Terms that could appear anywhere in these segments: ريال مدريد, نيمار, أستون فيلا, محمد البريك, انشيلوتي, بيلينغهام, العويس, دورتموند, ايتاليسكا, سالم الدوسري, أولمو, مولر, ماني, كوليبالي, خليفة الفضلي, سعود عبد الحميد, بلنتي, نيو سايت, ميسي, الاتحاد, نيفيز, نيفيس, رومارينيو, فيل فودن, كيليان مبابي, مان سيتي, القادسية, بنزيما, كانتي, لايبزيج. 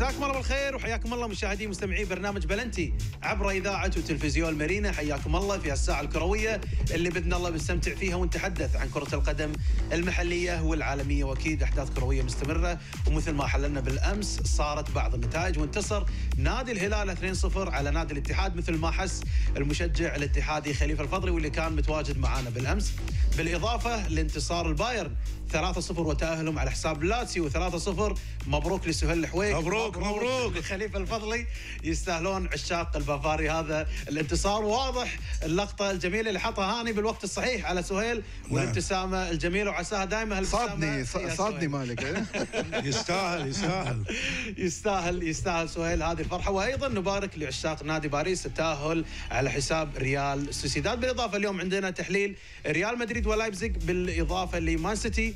مساكم الله بالخير وحياكم الله مشاهدي مستمعي برنامج بلنتي عبر إذاعة وتلفزيون مارينا. حياكم الله في هالساعة الكروية اللي بإذن الله بنستمتع فيها ونتحدث عن كرة القدم المحلية والعالمية، وأكيد أحداث كروية مستمرة. ومثل ما حللنا بالأمس صارت بعض النتائج، وانتصر نادي الهلال 2-0 على نادي الاتحاد مثل ما حس المشجع الاتحادي خليفة الفضلي واللي كان متواجد معانا بالأمس، بالإضافة لانتصار البايرن 3-0 وتأهلهم على حساب لاتسيو 3-0. مبروك لسهيل الحويق، مبروك لخليفة الفضلي، يستاهلون عشاق البافاري هذا الانتصار. واضح اللقطة الجميلة اللي حطها هاني بالوقت الصحيح على سهيل والابتسامة الجميلة، وعساها دائما هالابتسامة. صادني مالك يستاهل سهيل هذه الفرحة. وأيضا نبارك لعشاق نادي باريس التأهل على حساب ريال سوسيداد. بالإضافة اليوم عندنا تحليل ريال مدريد ولايبزيج، بالإضافة لمان سيتي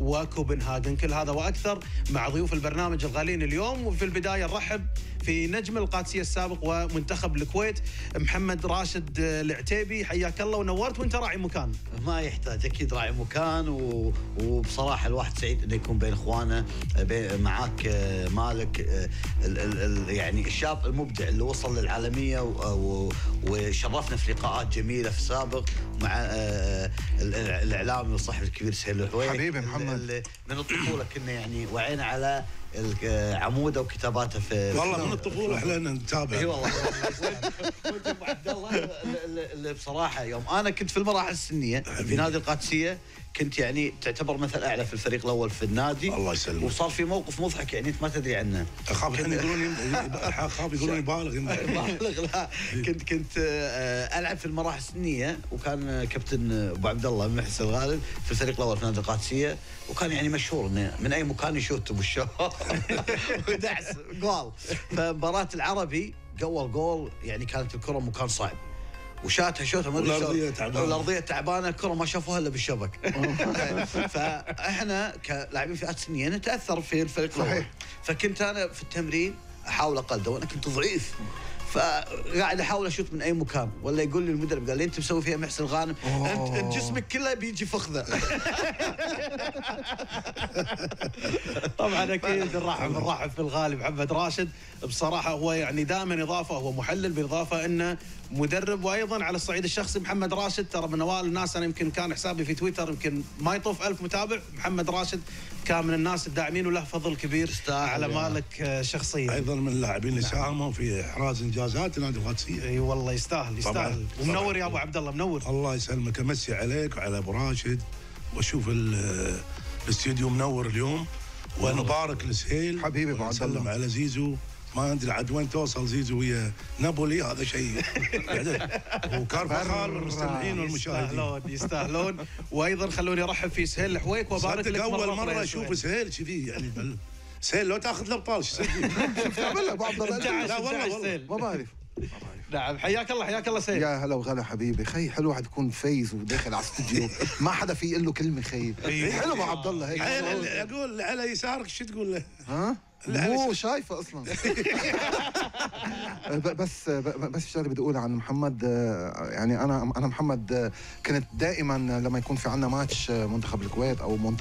وكوبنهاجن. كل هذا وأكثر مع ضيوف البرنامج الغالين اليوم. وفي البداية نرحب في نجم القادسية السابق ومنتخب الكويت محمد راشد العتيبي، حياك الله ونورت. وانت راعي مكان، ما يحتاج، اكيد راعي مكان. وبصراحة الواحد سعيد انه يكون بين اخوانه معاك مالك، يعني الشاب المبدع اللي وصل للعالمية، وشرفنا في لقاءات جميلة في السابق مع الاعلامي والصحفي الكبير سهيل الحويق حبيبي محمد. من الطفولة كنا يعني وعينا على عموده وكتاباته في والله من الطفوله احنا نتابع. اي والله وانت ابو عبد الله اللي بصراحه يوم انا كنت في المراحل السنيه في نادي القادسيه كنت يعني تعتبر مثل اعلى في الفريق الاول في النادي. الله يسلمك. وصار في موقف مضحك يعني انت ما تدري عنه. اخاف الحين يقولون بالغ. لا كنت العب في المراحل السنيه، وكان كابتن ابو عبد الله محسن الغالي في الفريق الاول في نادي القادسيه، وكان يعني مشهور انه من اي مكان يشوت بالشوط ودعس جول. فمباراه العربي قول جول يعني كانت الكره مكان صعب وشاتها شوطه ما ادري والارضيه تعبانه، الكره ما شافوها الا بالشبك. فاحنا كلاعبين فئات سنيه نتاثر في الفريق الاول، فكنت انا في التمرين احاول اقلده وانا كنت ضعيف، فقاعد احاول اشوت من اي مكان. ولا يقول لي المدرب، قال لي انت مسوي فيها محسن غانم، انت جسمك كله بيجي فخذه. طبعا اكيد نرحب في الغالي محمد راشد، بصراحه هو يعني دائما اضافه، هو محلل بالاضافه انه مدرب. وايضا على الصعيد الشخصي محمد راشد ترى من اوائل الناس، انا يمكن كان حسابي في تويتر يمكن ما يطوف 1000 متابع، محمد راشد كان من الناس الداعمين وله فضل كبير على مالك شخصيا. ايضا من اللاعبين اللي ساهموا في احراز انجازات نادي القادسيه. اي والله يستاهل يستاهل. ومنور يا ابو عبد الله، منور. الله يسلمك، امسي عليك وعلى ابو راشد، واشوف الاستديو منور اليوم. ونبارك لسهيل حبيبي ابو عبد الله، على زيزو ما ادري عاد وين توصل زيزو ويا نابولي، هذا شيء وكارفخال للمستمعين والمشاهدين. يستاهلون. وايضا خلوني ارحب في سهيل الحويق وبارك لك. اول مره اشوف سهيل كذي يعني سهيل لو تاخذ الابطال شو تسوي؟ شفتها ابو عبد الله. لا والله ما بعرف. نعم حياك الله، حياك الله سيد. يا هلا وغلا حبيبي، خي حلو واحد يكون فايز وداخل على الاستوديو ما حدا في يقول له كلمه خي. حلو ابو عبد الله هيك. اقول على يسارك شو تقول له؟ ها؟ مو شايفه اصلا. بس الشغله بدي اقولها عن محمد، يعني انا محمد كنت دائما لما يكون في عندنا ماتش منتخب الكويت او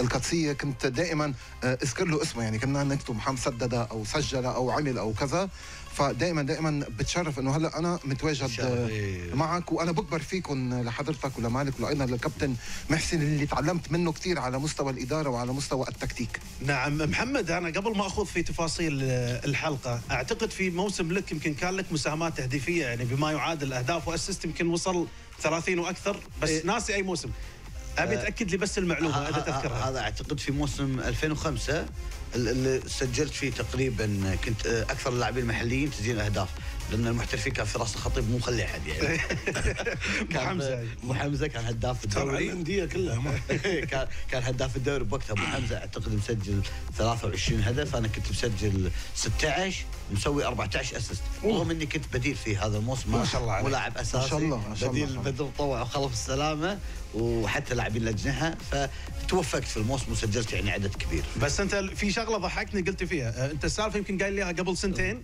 القادسيه كنت دائما اذكر له اسمه، يعني كنا نكتب محمد سدد او سجل او عمل او كذا. فدائما بتشرف انه هلا انا متواجد معك، وانا بكبر فيكم لحضرتك ولمالك وايضا للكابتن محسن اللي تعلمت منه كثير على مستوى الاداره وعلى مستوى التكتيك. نعم محمد، انا قبل ما اخوض في تفاصيل الحلقه، اعتقد في موسم لك يمكن كان لك مساهمات تهديفيه يعني بما يعادل اهداف واسست يمكن وصل 30 واكثر، بس ناسي اي موسم. ابي تاكد لي بس المعلومه اذا تذكرها. هذا اعتقد في موسم 2005 اللي سجلت فيه تقريبا، كنت اكثر اللاعبين المحليين تسجيل اهداف، لان المحترفين كان في راس الخطيب مو مخلي احد يعني. ابو حمزه كان هداف الدوري، الانديه كلها كان هداف الدوري بوقتها. ابو حمزه اعتقد مسجل 23 هدف، انا كنت مسجل 16 مسوي 14 اسيست، رغم اني كنت بديل في هذا الموسم ما شاء الله ولاعب اساسي. ما شاء الله بديل طوع وخلف السلامه، وحتى لاعبين الاجنحه، فتوفقت في الموسم وسجلت يعني عدد كبير. بس انت في شغله ضحكتني قلت فيها، انت السالفه يمكن قايل لي اياها قبل سنتين،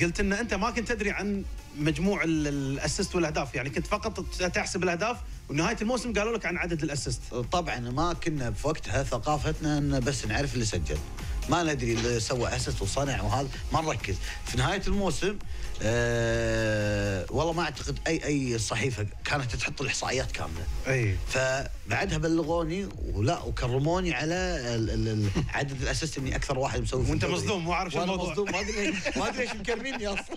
قلت ان انت ما كنت تدري عن مجموع الاسيست والاهداف، يعني كنت فقط تحسب الاهداف ونهايه الموسم قالوا لك عن عدد الاسيست. طبعا ما كنا في وقتها ثقافتنا ان بس نعرف اللي سجل، ما ندري اللي سوى اسس وصنع وهذا ما نركز. في نهايه الموسم والله ما اعتقد اي صحيفه كانت تحط الاحصائيات كامله. اي فبعدها بلغوني وكرموني على عدد الاسيست اني اكثر واحد مسوي. وانت مصدوم مو عارف الموضوع. مصدوم ما ادري ايش مكرميني اصلا.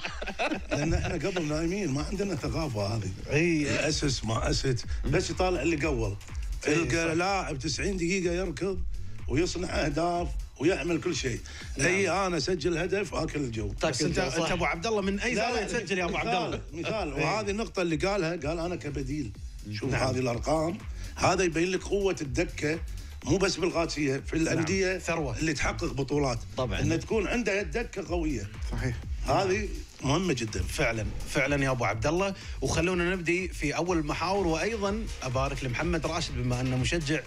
لان احنا قبل نايمين ما عندنا ثقافه هذه. اي اسس ما اسس بس يطالع اللي قول. تلقى لاعب 90 دقيقه يركض ويصنع اهداف ويعمل كل شيء. نعم. اي انا اسجل هدف اكل الجو. بس انت ابو عبد الله من اي زاويه تسجل يا ابو عبد الله؟ مثال وهذه النقطه اللي قالها قال انا كبديل. شوف نعم. هذه الارقام هذا يبين لك قوه الدكه مو بس بالقادسيه في الانديه. نعم. ثروه اللي تحقق بطولات طبعا ان تكون عندها دكه قويه. صحيح هذه مهمة جدا فعلا فعلا يا ابو عبد الله. وخلونا نبدي في اول المحاور، وايضا ابارك لمحمد راشد بما انه مشجع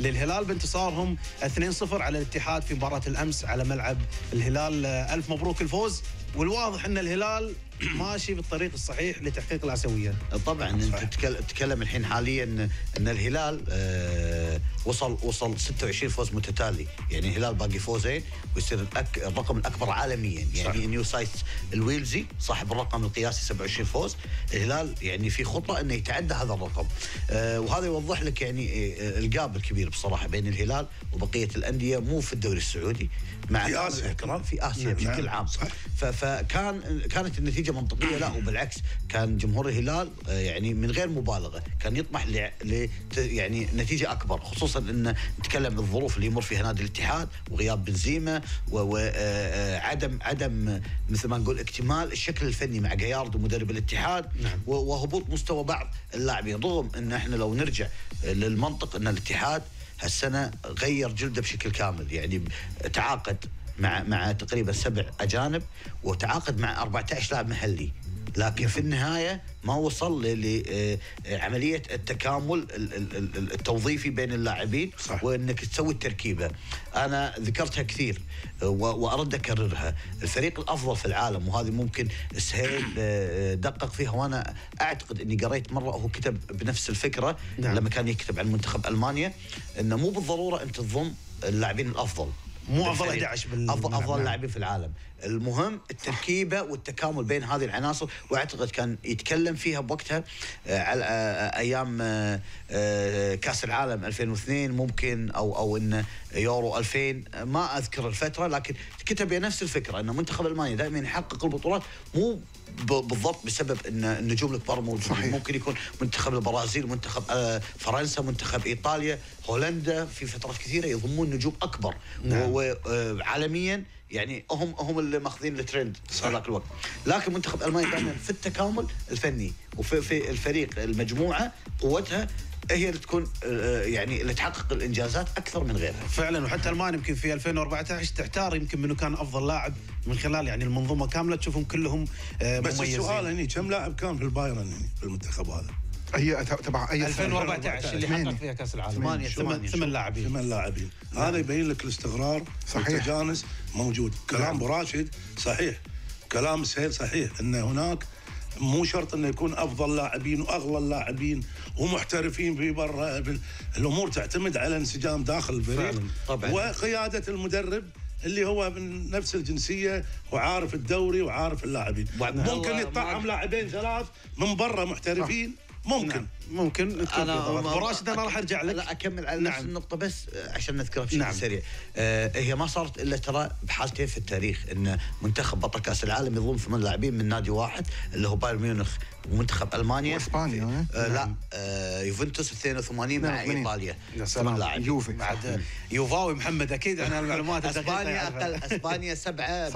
للهلال بانتصارهم 2-0 على الاتحاد في مباراة الامس على ملعب الهلال. الف مبروك الفوز، والواضح ان الهلال ماشي بالطريق الصحيح لتحقيق الاسيويه. طبعا انت تتكلم الحين حاليا ان الهلال وصل 26 فوز متتالي، يعني الهلال باقي فوزين ويصير الرقم الاكبر عالميا، يعني نيو سايت الويلزي صاحب الرقم القياسي 27 فوز، الهلال يعني في خطه انه يتعدى هذا الرقم. وهذا يوضح لك يعني الجاب الكبير بصراحه بين الهلال وبقيه الانديه مو في الدوري السعودي مع في اسيا بشكل عام. فكانت النتيجه منطقية. لا وبالعكس كان جمهور الهلال يعني من غير مبالغة كان يطمح ل يعني نتيجة أكبر، خصوصا أن نتكلم بالظروف اللي يمر فيها نادي الاتحاد وغياب بنزيما وعدم مثل ما نقول اكتمال الشكل الفني مع جيارد ومدرب الاتحاد. نعم. وهبوط مستوى بعض اللاعبين، رغم أن احنا لو نرجع للمنطق أن الاتحاد هالسنة غير جلده بشكل كامل، يعني تعاقد مع تقريبا 7 اجانب وتعاقد مع 14 لاعب محلي، لكن في النهايه ما وصل لعمليه التكامل التوظيفي بين اللاعبين. صح. وانك تسوي التركيبه. انا ذكرتها كثير وارد اكررها، الفريق الافضل في العالم، وهذه ممكن سهيل دقق فيها وانا اعتقد اني قريت مره هو كتب بنفس الفكره. نعم. لما كان يكتب عن منتخب المانيا انه مو بالضروره انت تضم اللاعبين الافضل، مو افضل 11 افضل لاعبين في العالم، المهم التركيبه والتكامل بين هذه العناصر. واعتقد كان يتكلم فيها بوقتها على ايام كاس العالم 2002 ممكن او ان يورو 2000 ما اذكر الفتره، لكن كتب نفس الفكره ان منتخب المانيا دائما يحقق البطولات مو بالضبط بسبب ان النجوم الكبار موجودين، ممكن يكون منتخب البرازيل، منتخب فرنسا، منتخب ايطاليا، هولندا في فترات كثيره يضمون نجوم اكبر. نعم. وعالميا يعني هم اللي ماخذين الترند في ذاك الوقت، لكن منتخب المانيا دائما في التكامل الفني وفي الفريق المجموعه قوتها هي اللي تكون يعني اللي تحقق الانجازات اكثر من غيرها. فعلا وحتى المانيا يمكن في 2014 تحتار يمكن منو كان افضل لاعب من خلال يعني المنظومه كامله تشوفهم كلهم مميزين. بس السؤال هني كم لاعب كان في البايرن هني في المنتخب هذا؟ هي تبع اي 2014 اللي حقق فيها كاس العالم 8 لاعبين 8 لاعبين. هذا يبين لك الاستقرار. صحيح. والتجانس موجود. كلام ابو راشد صحيح، كلام سهيل صحيح، ان هناك مو شرط انه يكون افضل لاعبين واغلى اللاعبين ومحترفين في برا، الامور تعتمد على انسجام داخل الفريق وقياده المدرب اللي هو من نفس الجنسيه وعارف الدوري وعارف اللاعبين. ممكن يطعم لاعبين 3 من برا محترفين. ممكن ابو راشد انا راح ارجع لك. لا اكمل على نفس النقطه بس عشان نذكرها بشكل سريع. هي ما صارت الا ترى بحالتين في التاريخ، ان منتخب بطل كاس العالم يضم 8 لاعبين من نادي واحد اللي هو بايرن ميونخ ومنتخب المانيا واسبانيا. لا يوفنتوس 82 مع ايطاليا 8 لاعب. يوفي بعد يوفاوي محمد اكيد انا المعلومات اسبانيا اقل، اسبانيا 7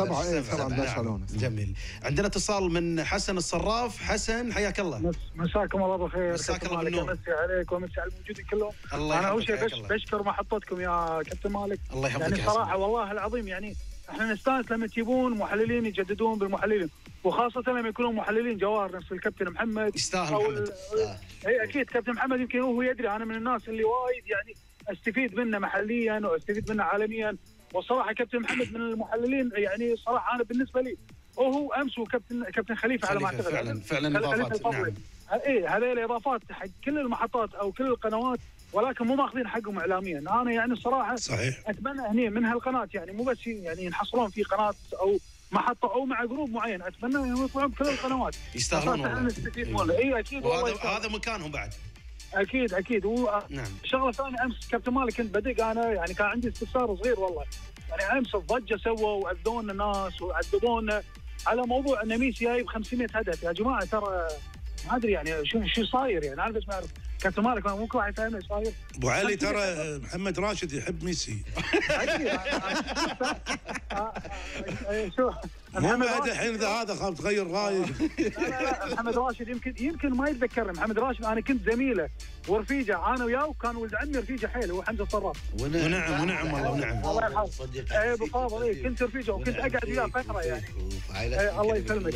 برشلونه. جميل. عندنا اتصال من حسن الصراف. حسن حياك الله. مساكم الله بخير. مساك الله بالنور. مسي عليك ومسي على الموجودين كلهم. انا اول شيء بشكر محطتكم يا كابتن مالك، الله يحفظك. يعني صراحه والله العظيم يعني احنا نستانس لما تجيبون محللين يجددون بالمحللين، وخاصه لما يكونون محللين جوار نفس الكابتن محمد. يستاهل محمد. اي اكيد كابتن محمد يمكن هو يدري. انا من الناس اللي وايد يعني استفيد منه محليا واستفيد منه عالميا، والصراحه كابتن محمد من المحللين يعني صراحه انا بالنسبه لي وهو امس وكابتن خليفه على ما اعتقد فعلا اضافات. نعم. ايه هذه الاضافات حق كل المحطات او كل القنوات ولكن مو ماخذين حقهم اعلاميا. انا يعني صراحه صحيح. اتمنى هني من هالقناه يعني مو بس يعني ينحصرون في قناه او محطه او مع جروب معين، اتمنى انهم يطلعون بكل القنوات. يستاهلون والله. اي اكيد هذا مكانهم بعد. اكيد اكيد. نعم. شغله ثانيه امس كابتن مالك كنت بدق انا يعني كان عندي استفسار صغير والله. يعني امس الضجه سووا وعذبونا الناس وعذبونا على موضوع ان ميسي جايب 500 هدف، يا جماعه ترى ما ادري يعني شو صاير يعني انا بس ما اعرف. كابتن مالك ممكن واحد يفهم ايش صاير. ابو علي ترى محمد راشد يحب ميسي. شو مو بعد الحين هذا خاف تغير رايه. لا محمد راشد يمكن ما يتذكرني. محمد راشد انا كنت زميله ورفيجه انا وياه، وكان ولد عمي رفيجه حيل هو حمزه الطراف. ونعم والله ونعم. الله يرحمه. اي ابو فاضل كنت رفيجه وكنت اقعد وياه فتره يعني. الله يسلمك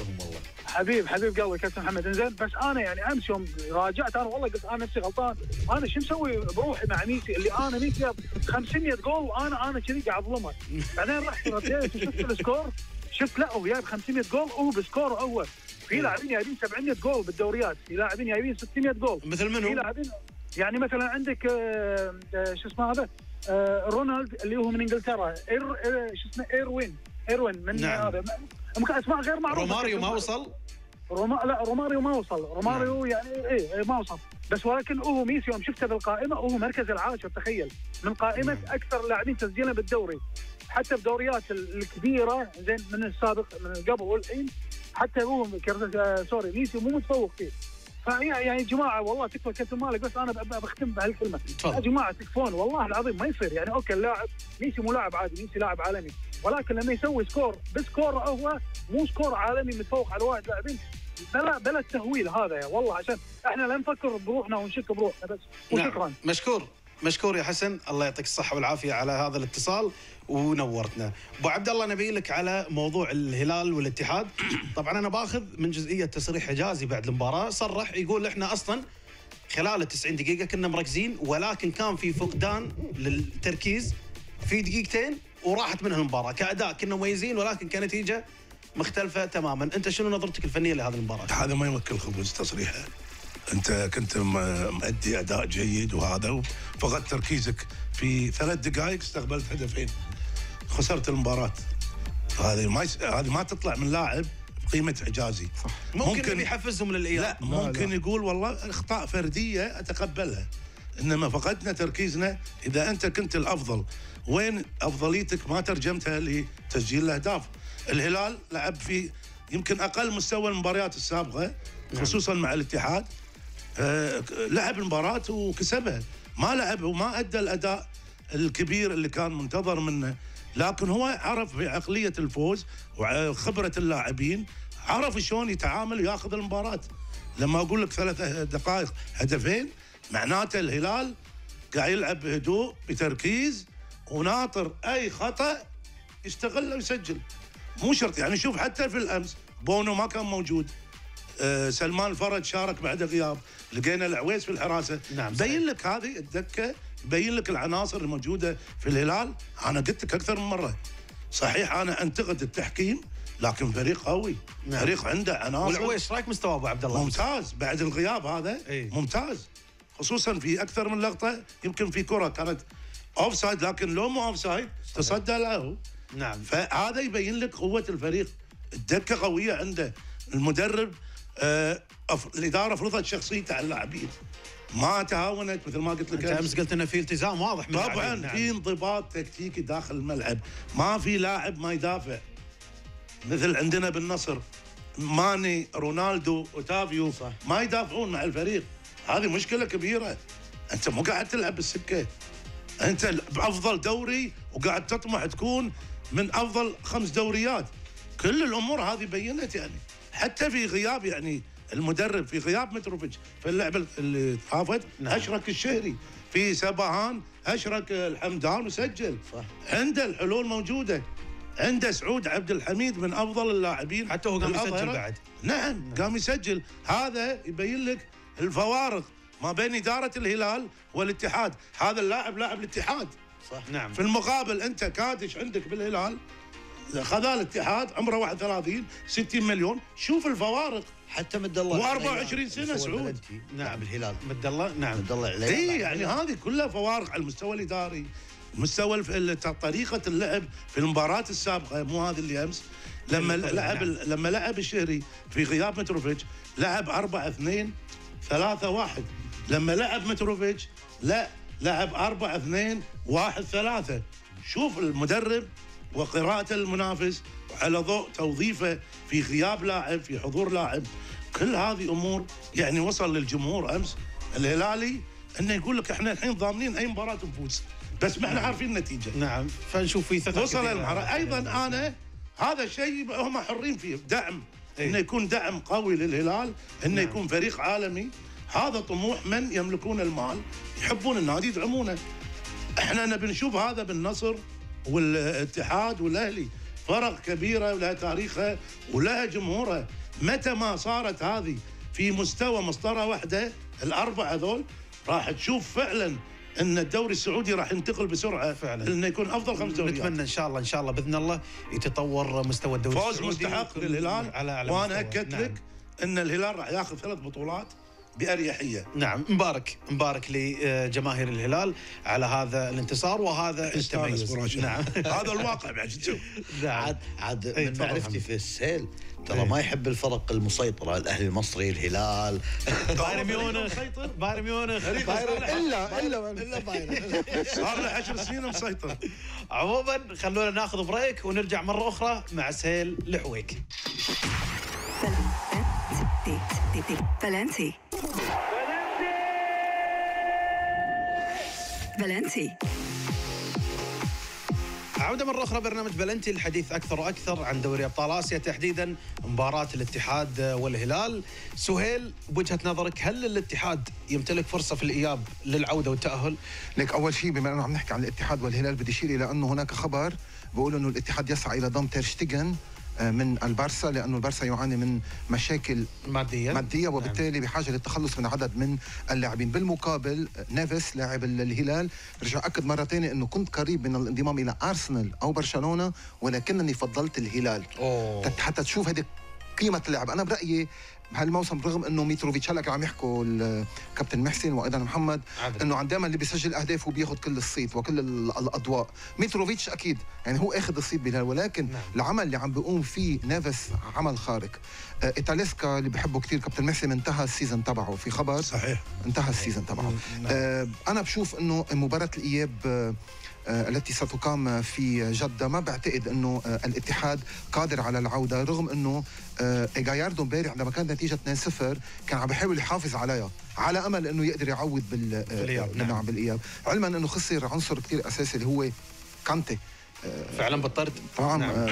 حبيب قلبي كابتن محمد. انزين بس انا يعني امس يوم راجعت انا والله قلت انا نفسي غلطان، انا شو مسوي بروحي مع ميسي اللي انا ميسي 500 جول وانا كذي قاعد اظلمه. بعدين رحت رديت وشفت السكور، شفت لا هو جايب 500 جول وهو بسكوره اول. في لاعبين جايبين 700 جول بالدوريات، في لاعبين جايبين 600 جول. مثل منو؟ في لاعبين يعني مثلا عندك شو اسمه هذا رونالد اللي هو من انجلترا، شو اسمه ايروين من هذا اسماء غير معروفه. روماريو ما وصل؟ لا روماريو ما وصل، روماريو يعني ايه ما وصل، بس ولكن هو ميسي يوم شفته بالقائمه هو مركز العاشر تخيل، من قائمه اكثر لاعبين تسجيلا بالدوري، حتى بدوريات الكبيره زين من السابق من قبل والحين حتى هو سوري ميسي مو متفوق فيه. يعني يا جماعه والله تكفى كابتن مالك بس انا بختم بهالكلمه. يا جماعه تكفون والله العظيم ما يصير يعني اوكي اللاعب ميسي مو لاعب عادي، ميسي لاعب عالمي، ولكن لما يسوي سكور بسكور هو مو سكور عالمي متفوق على واحد لاعبين بلا التهويل هذا يا والله، عشان احنا لا نفكر بروحنا ونشك بروحنا بس. وشكرا. نعم. مشكور يا حسن، الله يعطيك الصحه والعافيه على هذا الاتصال ونورتنا. ابو عبد الله نبي لك على موضوع الهلال والاتحاد. طبعا انا باخذ من جزئيه تصريح حجازي بعد المباراه، صرح يقول احنا اصلا خلال ال 90 دقيقه كنا مركزين، ولكن كان في فقدان للتركيز في دقيقتين وراحت منها المباراه. كاداء كنا مميزين ولكن كنتيجه مختلفه تماما. انت شنو نظرتك الفنيه لهذه المباراه؟ هذا ما يمكن خبز تصريحه، انت كنت مؤدي اداء جيد وهذا فقدت تركيزك في 3 دقائق استقبلت هدفين خسرت المباراه. هذه ما تطلع من لاعب بقيمه حجازي. ممكن يحفزهم للاياب، لا ممكن لا. يقول والله اخطاء فرديه اتقبلها، انما فقدنا تركيزنا. اذا انت كنت الافضل وين افضليتك ما ترجمتها لتسجيل الاهداف؟ الهلال لعب في يمكن اقل مستوى المباريات السابقه خصوصا مع الاتحاد، لعب المباراة وكسبها، ما لعب وما أدى الأداء الكبير اللي كان منتظر منه، لكن هو عرف بعقلية الفوز وخبرة اللاعبين، عرف شلون يتعامل وياخذ المباراة. لما أقول لك 3 دقائق هدفين معناته الهلال قاعد يلعب بهدوء بتركيز وناطر أي خطأ يستغله ويسجل، مو شرط يعني. شوف حتى في الأمس بونو ما كان موجود، سلمان الفرج شارك بعد غياب، لقينا العويس في الحراسه. نعم بين لك هذه الدكه، بين لك العناصر الموجوده في الهلال. انا قلت لك اكثر من مره، صحيح انا انتقد التحكيم لكن فريق قوي. نعم. فريق عنده عناصر. والعويس رايك مستواه ابو عبد الله؟ ممتاز بعد الغياب هذا. ايه؟ ممتاز، خصوصا في اكثر من لقطه يمكن في كره كانت اوف سايد لكن لو مو اوف سايد تصدى له. نعم فهذا يبين لك قوه الفريق، الدكه قويه عنده، المدرب الاداره فرضت شخصيته على اللاعبين، ما تهاونت مثل ما قلت لك. انت امس قلت انه في التزام واضح من طبعا. نعم. في انضباط تكتيكي داخل الملعب، ما في لاعب ما يدافع مثل عندنا بالنصر، ماني رونالدو اوتافيو ما يدافعون مع الفريق. هذه مشكله كبيره، انت مو قاعد تلعب بالسكه، انت بافضل دوري وقاعد تطمح تكون من افضل 5 دوريات. كل الامور هذه بينت يعني، حتى في غياب يعني المدرب في غياب متروفيتش في اللعبه اللي طافت. نعم. اشرك الشهري في سباهان، اشرك الحمدان وسجل. صح. عنده الحلول موجوده، عنده سعود عبد الحميد من افضل اللاعبين، حتى هو قام يسجل بعد. نعم قام يسجل. هذا يبين لك الفوارق ما بين اداره الهلال والاتحاد. هذا اللاعب لاعب الاتحاد. صح. نعم في المقابل انت كادش عندك بالهلال خذها الاتحاد عمره 31 60 مليون. شوف الفوارق حتى مد الله و24 سنه سعود. نعم الهلال مد الله. نعم مد الله عليه. اي يعني هذه كلها فوارق على المستوى الاداري، مستوى طريقه اللعب في المباراه السابقه، مو هذه اللي امس لما لعب الشهري في غياب متروفيتش لعب 4-2-3-1. لما لعب متروفيتش لا لعب 4-2-1-3. شوف المدرب وقراءة المنافس على ضوء توظيفه في غياب لاعب في حضور لاعب، كل هذه أمور يعني وصل للجمهور أمس الهلالي أنه يقول لك إحنا الحين ضامنين أي مباراة نفوز، بس ما إحنا عارفين النتيجة. نعم فنشوف في ثقة وصل المباراة. أيضا أنا هذا الشيء هم حرين فيه، دعم أنه يكون دعم قوي للهلال، أنه يكون فريق عالمي. هذا طموح من يملكون المال، يحبون النادي، يدعمونه. إحنا نبي نشوف هذا بالنصر والاتحاد والاهلي، فرق كبيره ولها تاريخها ولها جمهورها. متى ما صارت هذه في مستوى مسطره واحده الاربعه ذول راح تشوف فعلا ان الدوري السعودي راح ينتقل بسرعه فعلا، انه يكون افضل 5 دوريات. نتمنى ان شاء الله ان شاء الله باذن الله يتطور مستوى الدوري السعودي. فوز مستحق للهلال على وانا اكد لك ان الهلال راح ياخذ 3 بطولات بأريحية. نعم مبارك لجماهير الهلال على هذا الانتصار وهذا التميز. نعم هذا الواقع بعد شوف. عاد من معرفتي في السيل ترى ما يحب الفرق المسيطرة، الأهلي المصري، الهلال، بايرن ميونخ. بايرن ميونخ إلا بايرن صار له 10 سنين مسيطر. عموما خلونا ناخذ بريك ونرجع مرة أخرى مع سهيل الحويق. بلنتي. عودة مرة أخرى برنامج بلنتي، الحديث أكثر وأكثر عن دوري أبطال آسيا، تحديدا مباراة الاتحاد والهلال. سهيل بوجهة نظرك هل الاتحاد يمتلك فرصة في الإياب للعودة والتأهل؟ لك أول شيء بما أنه عم نحكي عن الاتحاد والهلال بدي أشير إلى أنه هناك خبر بيقول أنه الاتحاد يسعى إلى ضم تير شتيغن من البارسا، لأنه البارسا يعاني من مشاكل مادية وبالتالي بحاجة للتخلص من عدد من اللاعبين. بالمقابل نيفيس لاعب الهلال رجع أكد مرة ثانية أنه كنت قريب من الانضمام إلى أرسنال أو برشلونة ولكنني فضلت الهلال. حتى تشوف هذه قيمة اللاعب. أنا برأيي بهالموسم رغم انه ميتروفيتش هلا عم يحكوا الكابتن محسن وايضا محمد انه عم دائما اللي بيسجل اهداف وبياخذ كل الصيت وكل الاضواء، ميتروفيتش اكيد يعني هو اخذ الصيت بالهلال، ولكن العمل اللي عم بيقوم فيه نافس عمل خارق. ايتاليسكا اللي بحبه كثير كابتن محسن انتهى السيزون تبعه، في خبر صحيح انتهى السيزون تبعه. انا بشوف انه مباراة الاياب التي ستقام في جدة ما بعتقد انه الاتحاد قادر على العودة، رغم انه إيغاياردو امبارح لما كانت نتيجة 2-0 كان عم بيحاول يحافظ عليها على امل انه يقدر يعوض بالإياب. علما انه خسر عنصر كثير اساسي اللي هو كانتي فعلا بالطرد طبعا.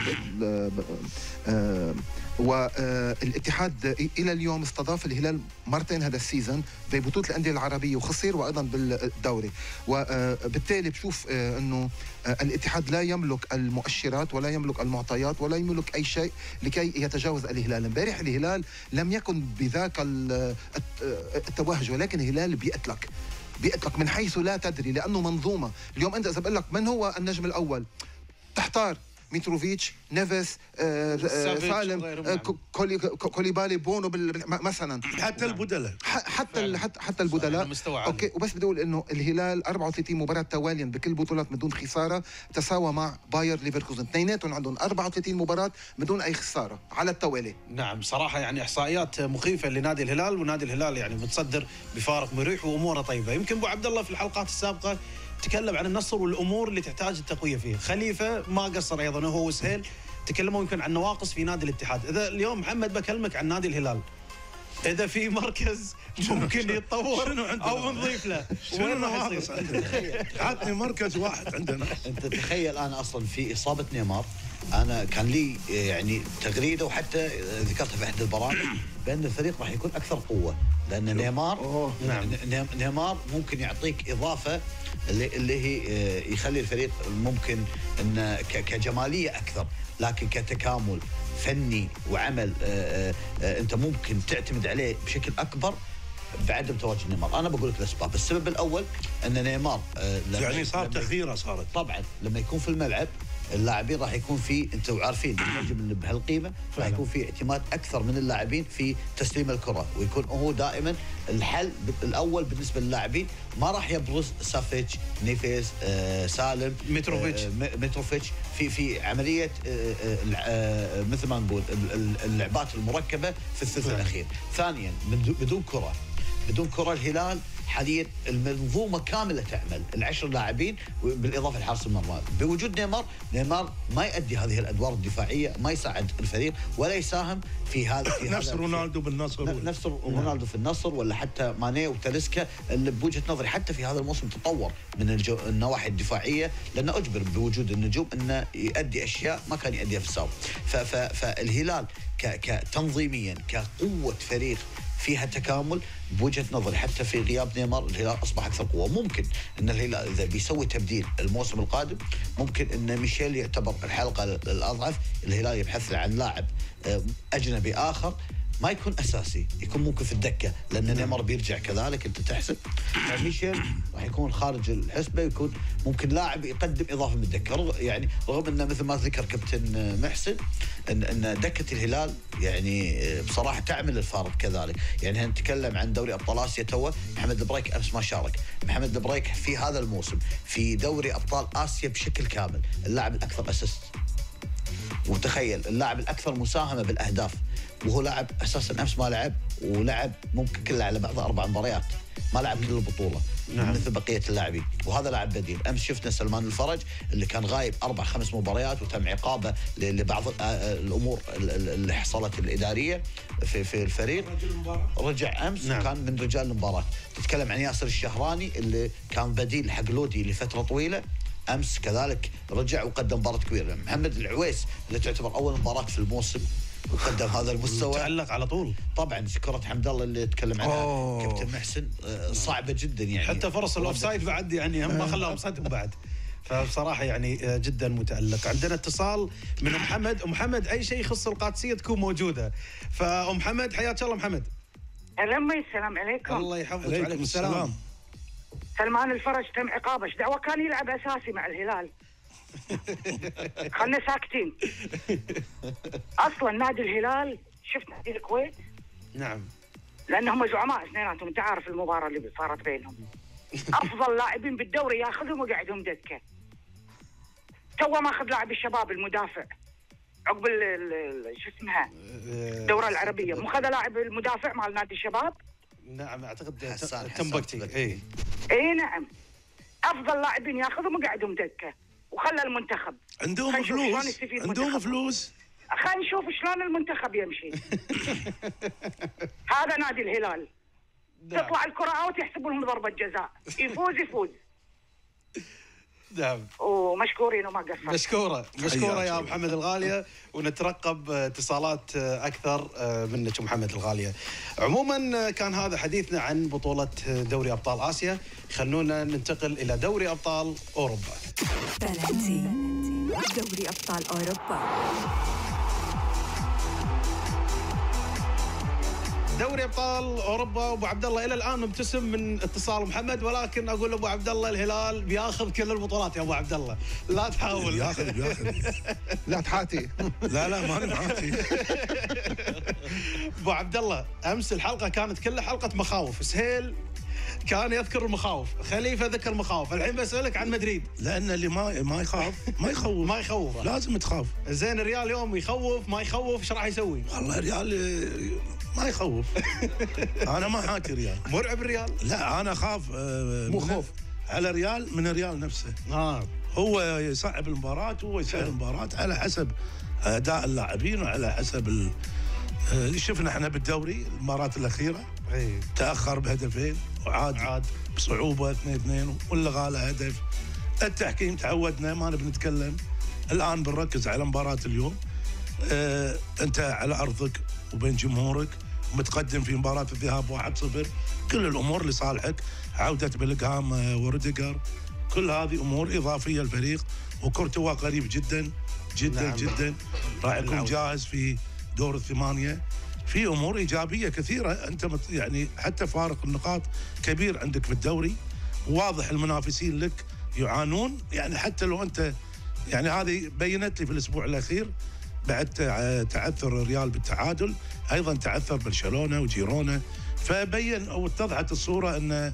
والاتحاد الى اليوم استضاف الهلال مرتين هذا السيزون ببطوله الانديه العربيه وخسر وايضا بالدوري، وبالتالي بشوف انه الاتحاد لا يملك المؤشرات ولا يملك المعطيات ولا يملك اي شيء لكي يتجاوز الهلال. امبارح الهلال لم يكن بذاك التوهج، ولكن الهلال بيأتلك من حيث لا تدري، لأنه منظومة. اليوم أنت إذا بقول لك من هو النجم الأول تحتار ميتروفيتش، نيفيس، سالم، كوليبالي، بونو مثلا، حتى البدلاء حتى البدلاء. اوكي وبس بدي اقول انه الهلال 34 مباراه تواليا بكل بطولات بدون خساره، تساوى مع باير ليفركوزن، اثنيناتهم عندهم 34 مباراه بدون اي خساره على التوالي. نعم صراحه يعني احصائيات مخيفه لنادي الهلال، ونادي الهلال يعني متصدر بفارق مريح واموره طيبه. يمكن ابو عبد الله في الحلقات السابقه تكلم عن النصر والامور اللي تحتاج التقويه فيه، خليفه ما قصر ايضا هو وسهيل تكلموا يمكن عن نواقص في نادي الاتحاد. اذا اليوم محمد بكلمك عن نادي الهلال، اذا في مركز ممكن يتطور او نضيف له شنو نواقص عندنا؟ عطني مركز واحد عندنا. انت تخيل انا اصلا في اصابه نيمار، انا كان لي يعني تغريده وحتى ذكرتها في احد البرامج بان الفريق راح يكون اكثر قوه، لان نيمار ممكن يعطيك اضافه اللي هي يخلي الفريق ممكن انه كجماليه اكثر، لكن كتكامل فني وعمل انت ممكن تعتمد عليه بشكل اكبر بعدم تواجد نيمار. انا بقول لك الاسباب، السبب الاول ان نيمار يعني صار تغييره صارت طبعا لما يكون في الملعب اللاعبين راح يكون في، انتم عارفين النجم بهالقيمه راح يكون في اعتماد اكثر من اللاعبين في تسليم الكره، ويكون هو دائما الحل الاول بالنسبه للاعبين. ما راح يبرز سافيتش، نيفيز، سالم، متروفيتش في عمليه مثل ما نقول اللعبات المركبه في الثلث الاخير. ثانيا بدون كره، الهلال حاليا المنظومه كامله تعمل، العشر لاعبين بالاضافه لحارس المرمى، بوجود نيمار، ما يؤدي هذه الادوار الدفاعيه، ما يساعد الفريق ولا يساهم في هذا نفس رونالدو بالنصر، نفس رونالدو في النصر، ولا حتى ماني وتاليسكا اللي بوجهه نظري حتى في هذا الموسم تطور من النواحي الدفاعيه، لانه اجبر بوجود النجوم انه يؤدي اشياء ما كان يؤديها في السابق. فالهلال كتنظيميا كقوه فريق فيها تكامل بوجهه نظري، حتى في غياب نيمار الهلال اصبح اكثر قوه. ممكن ان الهلال اذا بيسوي تبديل الموسم القادم، ممكن ان ميشيل يعتبر الحلقه الاضعف، الهلال يبحث عن لاعب اجنبي اخر ما يكون اساسي، يكون ممكن في الدكه، لان نيمار بيرجع كذلك انت تحسب، فميشيل راح يكون خارج الحسبه، يكون ممكن لاعب يقدم اضافه من الدكه. يعني رغم انه مثل ما ذكر كابتن محسن ان دكه الهلال يعني بصراحه تعمل الفارق كذلك. يعني نتكلم عن دوري ابطال اسيا تو، محمد البريك امس ما شارك، محمد البريك في هذا الموسم في دوري ابطال اسيا بشكل كامل اللاعب الاكثر اسيست، وتخيل اللاعب الاكثر مساهمه بالاهداف، وهو لاعب اساسا امس ما لعب، ولعب ممكن كله على بعضه 4 مباريات، ما لعب كل البطوله مثل بقيه اللاعبين، وهذا لاعب بديل. امس شفنا سلمان الفرج اللي كان غايب 4-5 مباريات وتم عقابه لبعض الامور اللي حصلت الاداريه في الفريق، رجع امس وكان من رجال المباراه. تتكلم عن ياسر الشهراني اللي كان بديل حق لودي لفتره طويله، امس كذلك رجع وقدم مباراه كبيره. محمد العويس اللي تعتبر اول مباراه في الموسم وقدم هذا المستوى، تعلق على طول. طبعا كرة حمد الله اللي تكلم عنها كابتن محسن صعبه جدا، يعني حتى فرص الاوفسايد بعد يعني هم ما خلاهم صدهم بعد، فبصراحه يعني جدا متالق. عندنا اتصال من ام حمد. ام حمد اي شيء يخص القادسيه تكون موجوده، فام حمد حياك الله. ام حمد اهلا وسهلا، السلام عليكم. الله يحفظك. وعليكم السلام. سلمان الفرج تم عقابه، ايش دعوه كان يلعب اساسي مع الهلال؟ خلنا ساكتين. اصلا نادي الهلال، شفت نادي الكويت؟ نعم. لانهم زعماء اثنيناتهم، انت عارف المباراه اللي صارت بينهم. افضل لاعبين بالدوري ياخذهم ويقعدهم دكه. تو ماخذ لاعب الشباب المدافع عقب شو اسمها؟ الدوره العربيه، مو خذ لاعب المدافع مال نادي الشباب؟ نعم اعتقد تمبكتي. اي نعم. افضل لاعبين ياخذهم ويقعدهم دكه. وخلى المنتخب عندهم فلوس، خلينا نشوف شلون المنتخب يمشي. هذا نادي الهلال. تطلع الكره اوت يحسبوا لهم ضربه جزاء، يفوز. نعم. ومشكورين وما قصروا. مشكوره يا محمد الغاليه، ونترقب اتصالات اكثر منك محمد الغاليه. عموما كان هذا حديثنا عن بطوله دوري ابطال اسيا، خلونا ننتقل الى دوري ابطال اوروبا. دوري ابطال اوروبا. دوري ابطال اوروبا. ابو عبد الله الى الان مبتسم من اتصال محمد، ولكن اقول ابو عبد الله الهلال بياخذ كل البطولات يا ابو عبد الله، لا تحاول. بياخذ لا تحاتي. لا ما انا حاتي. ابو عبد الله امس الحلقه كانت كلها حلقه مخاوف، سهيل كان يذكر المخاوف، خليفه ذكر مخاوف، الحين بسالك عن مدريد، لان اللي ما يخاف ما يخوف. ما يخوف لازم تخاف. زين الريال يوم يخوف ما يخوف، ايش راح يسوي؟ والله الريال ما يخوف. انا ما حاكي ريال، مرعب الريال. لا انا اخاف مو خوف على ريال من الريال نفسه. هو يصعب المباراه، هو يسهل المباراه على حسب اداء اللاعبين وعلى حسب شفنا احنا بالدوري المباريات الاخيره تاخر بهدفين وعاد بصعوبه 2-2 والغى له هدف. التحكيم تعودنا ما بنتكلم، الان بنركز على مباراه اليوم. انت على ارضك وبين جمهورك، متقدم في مباراه الذهاب 1-0، كل الامور لصالحك، عوده بيلينغهام وروديجر، كل هذه امور اضافيه للفريق، وكورتوا قريب جدا جدا جدا راح يكون جاهز في دور الثمانيه. في امور ايجابيه كثيره، انت يعني حتى فارق النقاط كبير عندك في الدوري، واضح المنافسين لك يعانون، يعني حتى لو انت يعني هذه بينت لي في الأسبوع الأخير بعد تعثر الريال بالتعادل، أيضا تعثر برشلونة وجيرونا، فبين أو اتضحت الصورة أن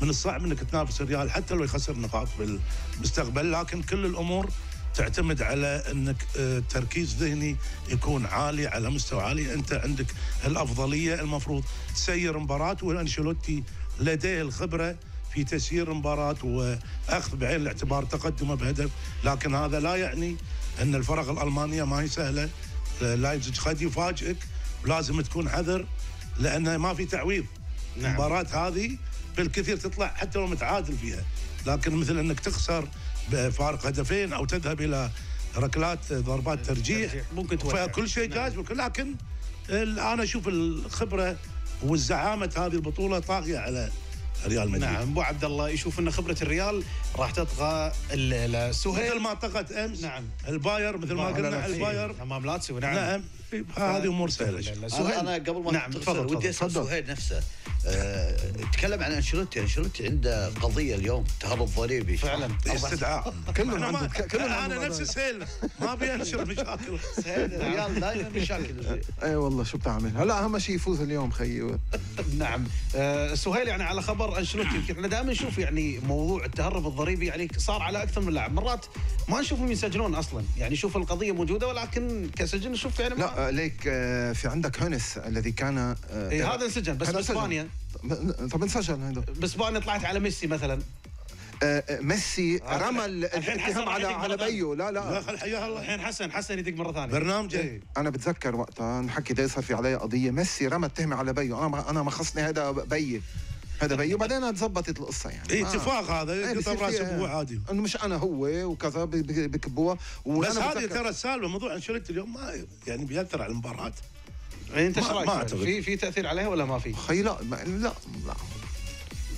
من الصعب أنك تنافس الريال حتى لو يخسر نقاط بالمستقبل، لكن كل الأمور تعتمد على أنك تركيز ذهني يكون عالي على مستوى عالي. أنت عندك الأفضلية، المفروض تسير مباراة، وأنشيلوتي لديه الخبرة في تسيير مباراة وأخذ بعين الاعتبار تقدمه بهدف، لكن هذا لا يعني أن الفرق الألمانية ما هي سهلة. لايبزيج قد يفاجئك ولازم تكون حذر لأنه ما في تعويض. نعم. المباراة هذه بالكثير تطلع حتى لو متعادل فيها، لكن مثل أنك تخسر بفارق هدفين أو تذهب إلى ركلات ضربات ترجيح ممكن توقع. فكل شيء جايز. نعم. لكن أنا أشوف الخبرة والزعامة هذه البطولة طاغية على ريال مدريد. نعم، ابو عبد الله يشوف ان خبره الريال راح تطغى سهيل مثل ما طغت امس. نعم. الباير مثل ما قلنا الباير امام لاتسيو. نعم. نعم. هذه امور سهله. انا قبل ما تفضل ودي اسال سهيل نفسه تكلم عن انشيلوتي. انشيلوتي عنده قضيه اليوم تهرب ضريبي فعلا استدعاء كلهم انا نفس سهيل ما ابي انشر مشاكل. سهيل الريال دائما مشاكل. اي والله شو بتعمل هلا، اهم شيء يفوز اليوم خيو. نعم سهيل يعني على خبر انشيلوتي، احنا دائما نشوف يعني موضوع التهرب الضريبي يعني صار على اكثر من لاعب، مرات ما نشوفهم يسجلون اصلا، يعني شوف القضيه موجوده ولكن كسجن شفت يعني لا ليك. في عندك هونس الذي كان هذا انسجن بس باسبانيا. طب انسجن هذا باسبانيا طلعت على ميسي مثلا. ميسي رمى الاتهام على بيو. لا حياه الله الحين حسن يدق مره ثانيه برنامج. انا بتذكر وقتها نحكي ده صار في علي قضيه، ميسي رمى التهمه على بيو، انا ما خصني هذا بيي وبعدين تزبطت القصه يعني اتفاق. هذا قطع راس ابوه عادي انه مش انا هو وكذا بكبوها. بس هذه ترى السالفه موضوع انشيلوتي اليوم ما يعني بيأثر على المباراه. يعني انت ايش رايك في تاثير عليها ولا ما في؟ خي لا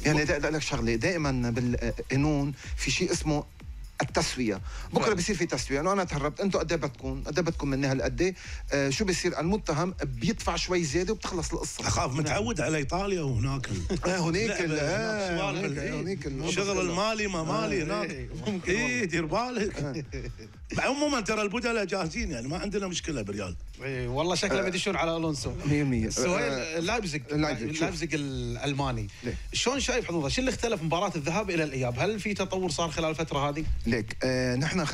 يعني لك شغله دائما بالقانون في شيء اسمه التسويه، بكره بصير في تسويه، انه انا تهربت انتم قد ايه بدكم؟ قد ايه بدكم مني هالقد ايه؟ شو بصير؟ المتهم بيدفع شوي زياده وبتخلص القصه. اخاف متعود على ايطاليا وهناك هناك الشغل المالي ما مالي هناك ممكن دير بالك. عموما ترى البدلاء جاهزين يعني ما عندنا مشكله بريال. اي والله شكله بيدشون على الونسو 100%. سهيل لايبزيج الالماني شلون شايف حظوظه؟ شو اللي اختلف مباراه الذهاب الى الاياب؟ هل في تطور صار خلال الفتره هذه؟ ليك نحن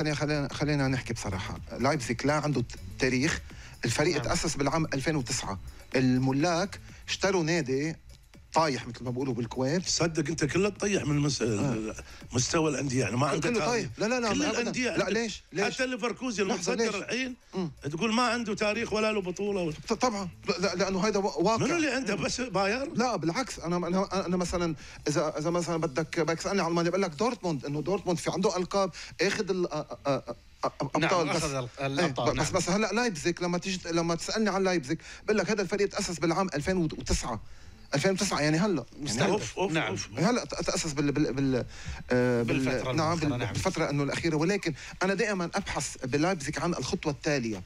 خلينا نحكي بصراحه، لايبزيج لا عنده تاريخ، الفريق تاسس بالعام 2009، الملاك اشتروا نادي طايح مثل ما بيقولوا بالكويت. صدق انت كله طيح من مستوى الانديه يعني ما عندك كله طايح. لا كل الانديه لا ليش حتى ليفركوزن المتصدر الحين تقول ما عنده تاريخ ولا له بطوله طبعا لانه هيدا واقع. منو اللي عنده بس باير؟ لا بالعكس، انا مثلا اذا مثلا بدك بسالني على المانيا بقول لك دورتموند، انه دورتموند في عنده القاب اخذ ابطال. نعم، الابطال. بس هلا لايبزيج لما تسالني عن لايبزيج بقول لك هذا الفريق تاسس بالعام 2009 يعني هلا نعم هلا تاسس بالفتره نعم بالفتره انه الاخيره، ولكن انا دائما ابحث بلايبزيج عن الخطوه التاليه.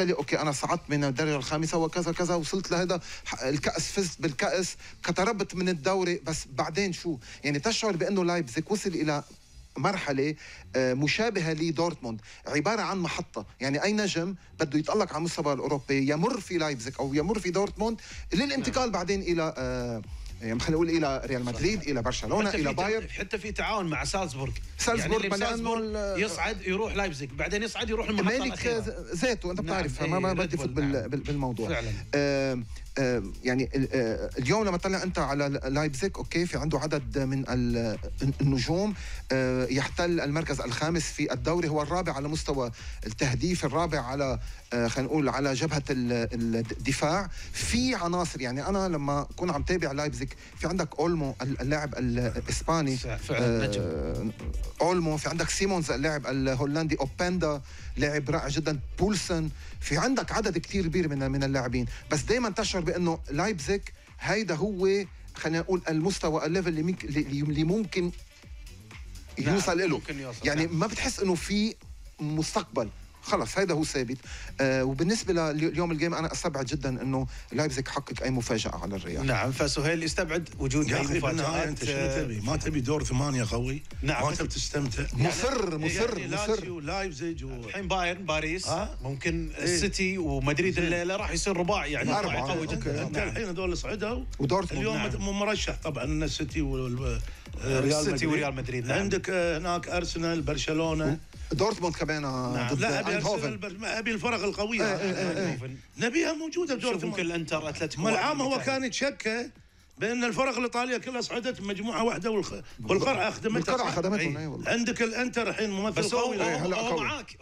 اوكي انا صعدت من الدرجه الخامسه وكذا كذا، وصلت لهذا الكاس، فزت بالكاس، كتربت من الدوري، بس بعدين شو يعني تشعر بانه لايبزيج وصل الى مرحلة مشابهة لدورتموند، عبارة عن محطة، يعني أي نجم بده يتألق على المستوى الأوروبي يمر في لايبزيج أو يمر في دورتموند للانتقال بعدين إلى يعني خلينا نقول الى ريال مدريد، الى برشلونه، الى بايرن، حتى في تعاون مع سالزبورغ يعني يصعد يروح لايبزيج بعدين يصعد يروح المحطه الاخيره ذاته. انت بتعرف ما بدي افوت بالموضوع فعلا. يعني اليوم لما تطلع انت على لايبزيج اوكي في عنده عدد من النجوم، يحتل المركز الخامس في الدوري، هو الرابع على مستوى التهديف، الرابع على خلينا نقول على جبهه الدفاع، في عناصر يعني انا لما كنت عم تابع لايبزيج في عندك اولمو اللاعب الاسباني اولمو، في عندك سيمونز اللاعب الهولندي، اوباندا لاعب رائع جدا، بولسن، في عندك عدد كثير كبير من اللاعبين، بس دائما تشعر بانه لايبزيج هيدا هو خلينا نقول المستوى الليفل اللي ممكن يوصل له. يعني ما بتحس انه في مستقبل خلص هيدا هو ثابت. وبالنسبه لليوم الجيم انا استبعد جدا انه لايبزيغ حقق اي مفاجاه على الريال. نعم، فسهيل استبعد وجود اي مفاجاه. انت شنو تبي؟ ما تبي دور ثمانيه قوي؟ نعم، ما تبي تستمتع. مصر يعني لاتسيو لايبزيغ الحين بايرن باريس ممكن السيتي ومدريد الليله راح يصير رباع يعني قوي جدا. انت الحين هذول صعدوا ودورتموند اليوم مرشح طبعا السيتي وريال مدريد. عندك هناك ارسنال برشلونه دورتموند كمان. لا ابي الفرق القويه نبيها موجوده بدورتموند. ممكن الانتر اتلتيكو. والعام هو كان يتشكى بان الفرق الايطاليه كلها صعدت مجموعه واحده والقرعه خدمتها. القرعه خدمتهم. اي والله. عندك الانتر الحين ممثل قوي.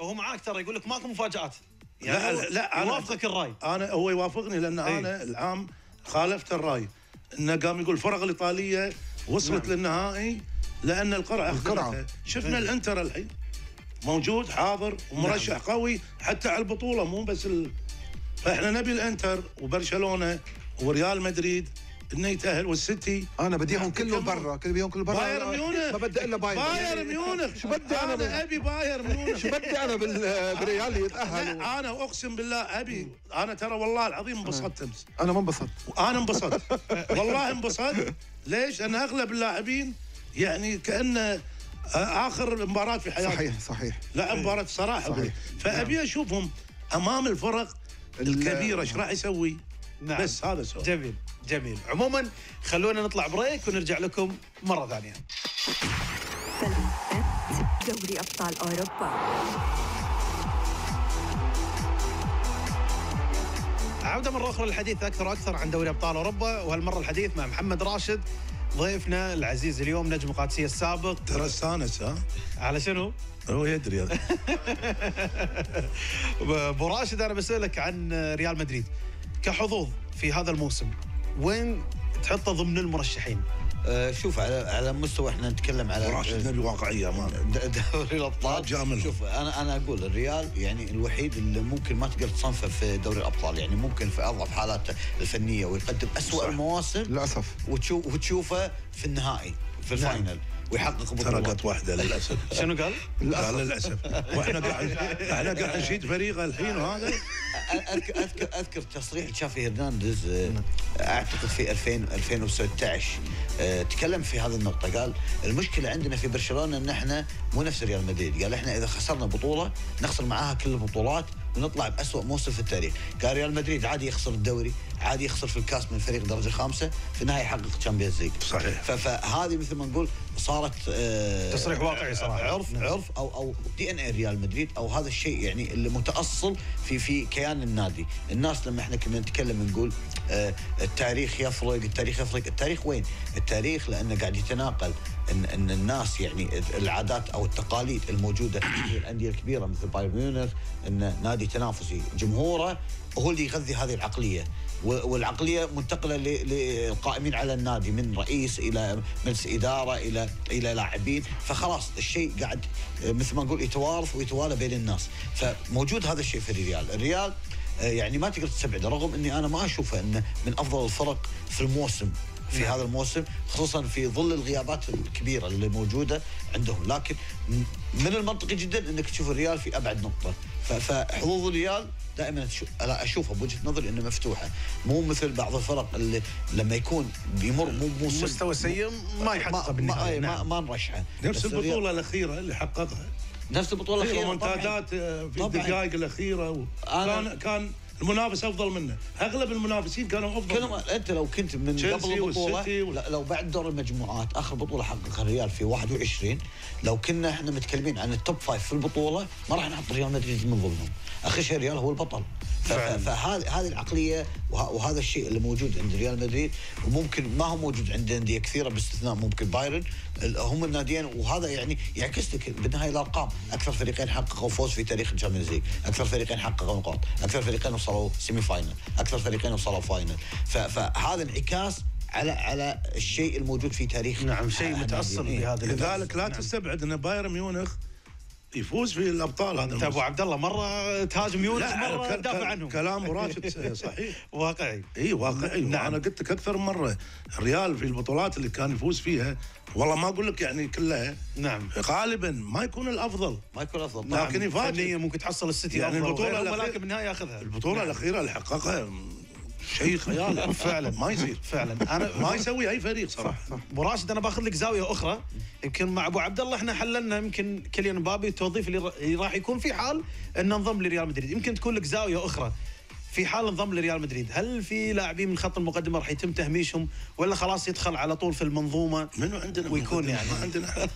هو معاك ترى يقول لك ماكو مفاجات. لا لا يوافقك الراي. انا هو يوافقني لان انا العام خالفت الراي انه قام يقول الفرق الايطاليه وصلت للنهائي لان القرعه. شفنا الانتر الحين موجود حاضر ومرشح قوي حتى على البطوله مو بس فاحنا نبي الانتر وبرشلونه وريال مدريد انه يتاهل والسيتي. انا بديهم كلهم برا بايرن ميونخ. ما بدي الا بايرن ميونخ. شو بدي انا ابي بايرن ميونخ. شو بدي انا بالريال يتاهل. انا اقسم بالله ابي. انا ترى والله العظيم انبسطت امس. انا ما انبسطت. انا انبسطت والله انبسطت. ليش؟ لان اغلب اللاعبين يعني كانه اخر مباراه في حياتي. صحيح لا مباراه صراحه. فابي اشوفهم امام الفرق الكبيره ايش راح يسوي. بس هذا سؤال جميل عموما خلونا نطلع بريك ونرجع لكم مره ثانيه. دوري ابطال اوروبا. عوده مره اخرى للحديث اكثر واكثر عن دوري ابطال اوروبا، وهالمره الحديث مع محمد راشد ضيفنا العزيز اليوم نجم القادسية السابق. ترى استانس ها؟ على شنو؟ هو يدري هذا. ابو راشد انا بسألك عن ريال مدريد كحظوظ في هذا الموسم، وين تحطه ضمن المرشحين؟ شوف على مستوى احنا نتكلم على راشد نبي واقعيه دوري الابطال. شوف انا اقول الريال يعني الوحيد اللي ممكن ما تقدر تصنفه في دوري الابطال، يعني ممكن في اضعف حالاته الفنيه ويقدم اسوء المواسم للاسف وتشوفه في النهائي في الفاينل ويحقق بطولة. تركت واحدة للأسف. شنو قال؟ قال للأسف. واحنا قاعد نشيد فريقه الحين وهذا. اذكر تصريح تشافي هرنانديز اعتقد في 2016 تكلم في هذه النقطة، قال المشكلة عندنا في برشلونة ان احنا مو نفس ريال مدريد، قال احنا اذا خسرنا بطولة نخسر معاها كل البطولات ونطلع بأسوأ موسم في التاريخ. قال ريال مدريد عادي يخسر الدوري، عادي يخسر في الكاس من فريق درجه خامسه، في النهايه يحقق تشامبيونز ليج. صحيح. فهذه مثل ما نقول صارت تصريح واقعي صراحه. عرف او دي ان اي ريال مدريد، او هذا الشيء يعني اللي متاصل في كيان النادي. الناس لما احنا كنا نتكلم نقول التاريخ يفرق، التاريخ وين؟ التاريخ لانه قاعد يتناقل ان الناس يعني العادات او التقاليد الموجوده في الانديه الكبيره مثل بايرن ميونخ ان نادي تنافسي جمهوره هو اللي يغذي هذه العقليه، والعقليه منتقله للقائمين على النادي من رئيس الى مجلس اداره الى لاعبين، فخلاص الشيء قاعد مثل ما نقول يتوارث ويتوالى بين الناس، فموجود هذا الشيء في الريال يعني ما تقدر تستبعده، رغم اني انا ما اشوفه انه من افضل الفرق في الموسم في هذا الموسم، خصوصا في ظل الغيابات الكبيره اللي موجوده عندهم، لكن من المنطقي جدا انك تشوف الريال في ابعد نقطه، فحظوظ الريال دائما اشوفها بوجهه نظري انه مفتوحه، مو مثل بعض الفرق اللي لما يكون بيمر موسم مستوى سيء ما يحققه بالنهايه. ما نرشحه. نفس البطوله الاخيره اللي حققها، نفس البطوله الاخيره منتدات في الدقائق الاخيره كان المنافس افضل منه، اغلب المنافسين كانوا افضل منه. انت لو كنت من قبل البطوله لو بعد دور المجموعات اخر بطوله حققها الريال في 21، لو كنا احنا متكلمين عن التوب فايف في البطوله ما راح نحط ريال مدريد من ضمنهم، اخر شيء الريال هو البطل. فهذه العقليه وهذا الشيء اللي موجود عند ريال مدريد، وممكن ما هو موجود عند انديه كثيره باستثناء ممكن بايرن، هم الناديين، وهذا يعني يعكس لك بالنهايه الارقام، اكثر فريقين حققوا فوز في تاريخ الشامبيونز ليج، اكثر فريقين حققوا نقاط، اكثر فريقين وصلوا سيمي فاينل، اكثر فريقين وصلوا فاينل، فهذا انعكاس على الشيء الموجود في تاريخ. نعم، شيء متاصل بهذا. لذلك لا تستبعد ان بايرن ميونخ يفوز في الابطال هذا. انت ابو عبد الله مره تهاجم يونس مره تدافع عنهم. كلام راشد صحيح واقعي. اي واقعي. نعم. انا قلت لك اكثر من مره الريال في البطولات اللي كان يفوز فيها والله ما اقول لك يعني كلها. نعم. غالبا ما يكون الافضل. ما يكون الافضل. لكن يفاجئ. ممكن تحصل السيتي يعني البطوله ولكن بالنهايه ياخذها. البطوله الاخيره اللي حققها شيء خيال فعلا ما يصير فعلا. انا ما يسوي اي فريق صراحه. ابو راشد انا باخذ لك زاويه اخرى يمكن مع ابو عبد الله. احنا حللنا يمكن كيليان مبابي التوظيف اللي راح يكون في حال انه انضم لريال مدريد. يمكن تكون لك زاويه اخرى في حال انضم لريال مدريد. هل في لاعبين من خط المقدمه راح يتم تهميشهم ولا خلاص يدخل على طول في المنظومه؟ منو عندنا ويكون يعني ما عندنا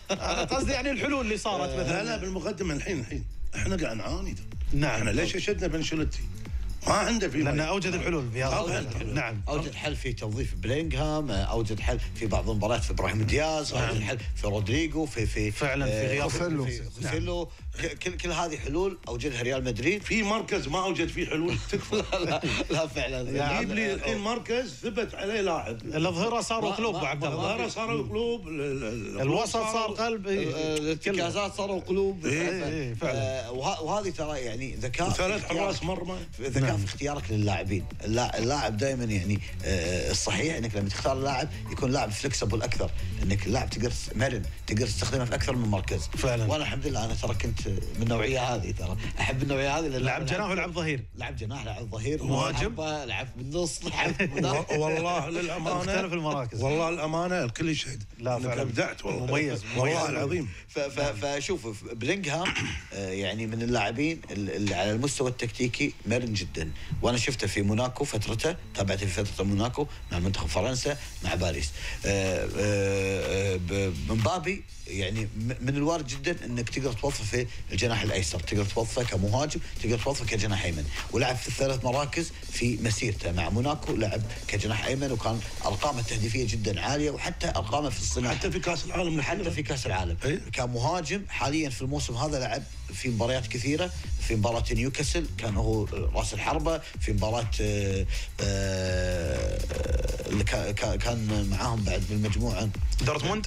قصدي يعني الحلول اللي صارت مثلا. لا بالمقدمه الحين احنا قاعد نعاني. نعم. احنا ليش شدنا بانشيلوتي؟ ما عنده في لأنه أوجد الحلول. نعم. أوجد حل في توظيف بيلينغهام، أوجد حل في بعض المباريات في إبراهيم دياز، أوجد حل في رودريجو، في فعلا في غياب خوسيلو. كل هذه حلول أوجدها ريال مدريد. في مركز ما أوجد فيه حلول تكفى. لا فعلا. يجيب لي الحين مركز ثبت عليه لاعب. الأظهرة صاروا قلوب عبد الله. الأظهرة صاروا قلوب. الوسط صار قلب. الارتكازات صاروا قلوب. فعلا. وهذه ترى يعني ذكاء. ثلاث حراس مرمى. في اختيارك للاعبين. اللاعب دائما يعني الصحيح انك لما تختار اللاعب يكون لاعب فلكسبل اكثر، انك اللاعب تقدر مرن، تقدر تستخدمه في اكثر من مركز. فعلا. وانا الحمد لله انا ترى كنت من النوعيه هذه. ترى احب النوعيه هذه. لعب جناح ولعب ظهير. لعب جناح، لعب ظهير، مهاجم، لعب بالنص، لعب والله للامانه مختلف المراكز. والله الامانه الكل يشهد انك ابدعت والله. مميز والله العظيم. فشوف بلينغهام يعني من اللاعبين اللي على المستوى التكتيكي مرن جدا. وانا شفته في موناكو فترته، تابعته في فتره موناكو مع منتخب فرنسا مع باريس. مبابي يعني من الوارد جدا انك تقدر توظفه في الجناح الايسر، تقدر توظفه كمهاجم، تقدر توظفه كجناح ايمن، ولعب في الثلاث مراكز في مسيرته مع موناكو، لعب كجناح ايمن وكان ارقامه التهديفيه جدا عاليه، وحتى ارقامه في الصناعه حتى في كاس العالم. كمهاجم حاليا في الموسم هذا لعب في مباريات كثيره، في مباراه نيوكاسل كان هو راس الحربه، في مباراه اللي كان معاهم بعد بالمجموعه دورتموند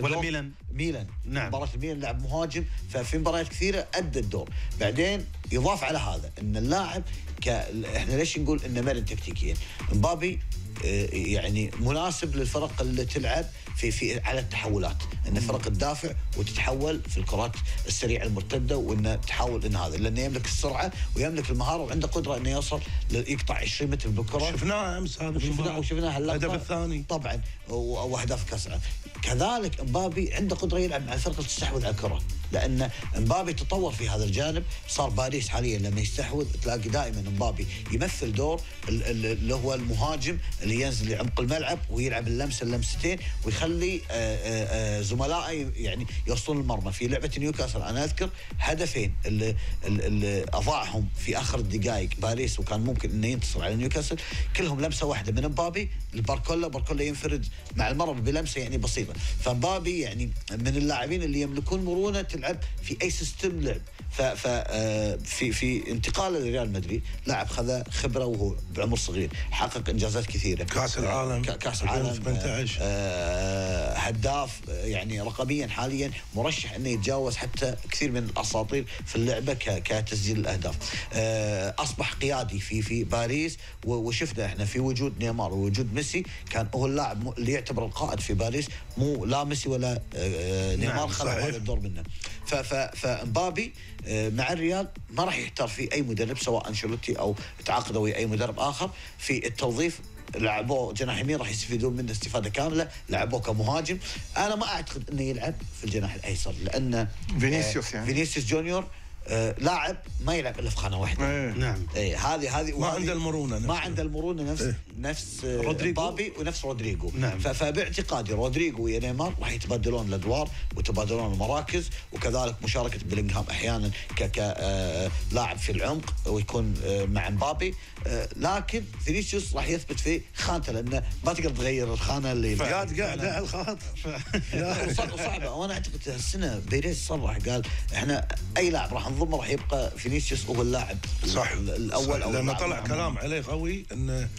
ولا ميلان. نعم. مباراة الميلان لعب مهاجم، ففي مباريات كثيرة أدى الدور. بعدين يضاف على هذا أن اللاعب إحنا ليش نقول أنه مرن تكتيكيا؟ مبابي يعني مناسب للفرق اللي تلعب في على التحولات، ان فرق تدافع وتتحول في الكرات السريعه المرتده، وانه تحاول ان هذا لانه يملك السرعه ويملك المهاره وعنده قدره انه يوصل يقطع 20 متر بالكره. شفناه امس هذا، وشفناه الهدف الثاني طبعا واهداف كاس. كذلك مبابي عنده قدره يلعب مع الفرقه تستحوذ على الكره، لان مبابي تطور في هذا الجانب. صار باريس حاليا لما يستحوذ تلاقي دائما مبابي يمثل دور اللي هو المهاجم اللي ينزل لعمق الملعب ويلعب اللمسه اللمستين ويخلي زملائه يعني يوصلون المرمى. في لعبه نيوكاسل انا اذكر هدفين اللي اضاعهم في اخر الدقائق باريس وكان ممكن انه ينتصر على نيوكاسل، كلهم لمسه واحده من مبابي لباركولا، باركولا ينفرد مع المرمى بلمسه يعني بسيطه. فمبابي يعني من اللاعبين اللي يملكون مرونه تلعب في اي سيستم لعب. في انتقاله لريال مدريد لاعب خذ خبره وهو بعمر صغير، حقق انجازات كثيره، كاس العالم، كاس العالم 2018، هداف يعني رقميا حاليا مرشح انه يتجاوز حتى كثير من الاساطير في اللعبه كتسجيل الاهداف. اصبح قيادي في باريس، وشفنا احنا في وجود نيمار ووجود ميسي كان هو اللاعب اللي يعتبر القائد في باريس، مو لا ميسي ولا نيمار خلوا هذا الدور منه. فمبابي مع الريال ما راح يحتار فيه اي مدرب سواء انشيلوتي او تعاقدوا ويا اي مدرب اخر في التوظيف. لعبوه جناح يمين راح يستفيدون منه استفاده كامله، لعبوه كمهاجم. انا ما اعتقد انه يلعب في الجناح الايسر لان فينيسيوس يعني فينيسيوس جونيور لاعب ما يلعب الا في خانه واحده. نعم. اي هذه ما عنده المرونه نفسها. ما عنده المرونه نفس مبابي ونفس رودريجو. نعم. فباعتقادي رودريجو ويا نيمار راح يتبادلون الادوار ويتبادلون المراكز، وكذلك مشاركه بلينغهام احيانا كلاعب في العمق ويكون مع مبابي. لكن فينيسيوس راح يثبت في خانته لانه ما تقدر تغير الخانه اللي قاعد على الخط. صعبه. وانا اعتقد السنه بيريز صرح قال احنا اي لاعب راح نضمه راح يبقى فينيسيوس هو اللاعب صح الاول. لما طلع كلام عليه قوي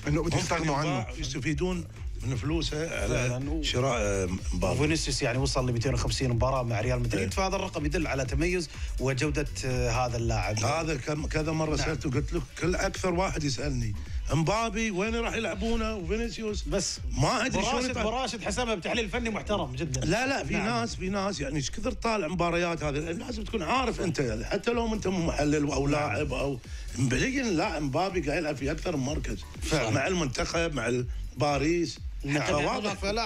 انه بيستغنوا عنه، يستفيدون من فلوسه على شراء مباراه. فينيسيوس يعني وصل ل 250 مباراه مع ريال مدريد، فهذا الرقم يدل على تميز وجوده هذا اللاعب. هذا كذا مره سالته، قلت له كل اكثر واحد يسالني مبابي وين راح يلعبونه وفينيسيوس، بس ما ادري شلون. راشد حسبها بتحليل فني محترم جدا. لا في ناس يعني ايش كثر طالع مباريات، هذه لازم تكون عارف انت حتى لو انت مو محلل او لاعب او مبين. لاعب مبابي قاعد يلعب في اكثر من مركز مع المنتخب مع باريس،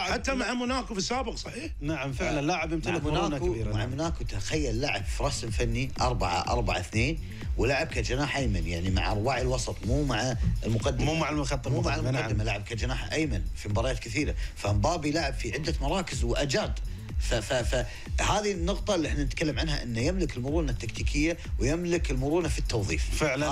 حتى مع موناكو في السابق صحيح؟ نعم فعلا لاعب يمتلك مرونه كبيره. مع موناكو تخيل لاعب في رسم فني 4-4-2 ولعب كجناح ايمن، يعني مع رباعي الوسط مو مع المقدمه، مو مع الخط المقدم، مو مع المقدمه، لعب كجناح ايمن في مباريات كثيره، فمبابي لعب في عده مراكز واجاد. فهذه النقطة اللي احنا نتكلم عنها، انه يملك المرونة التكتيكية ويملك المرونة في التوظيف. فعلا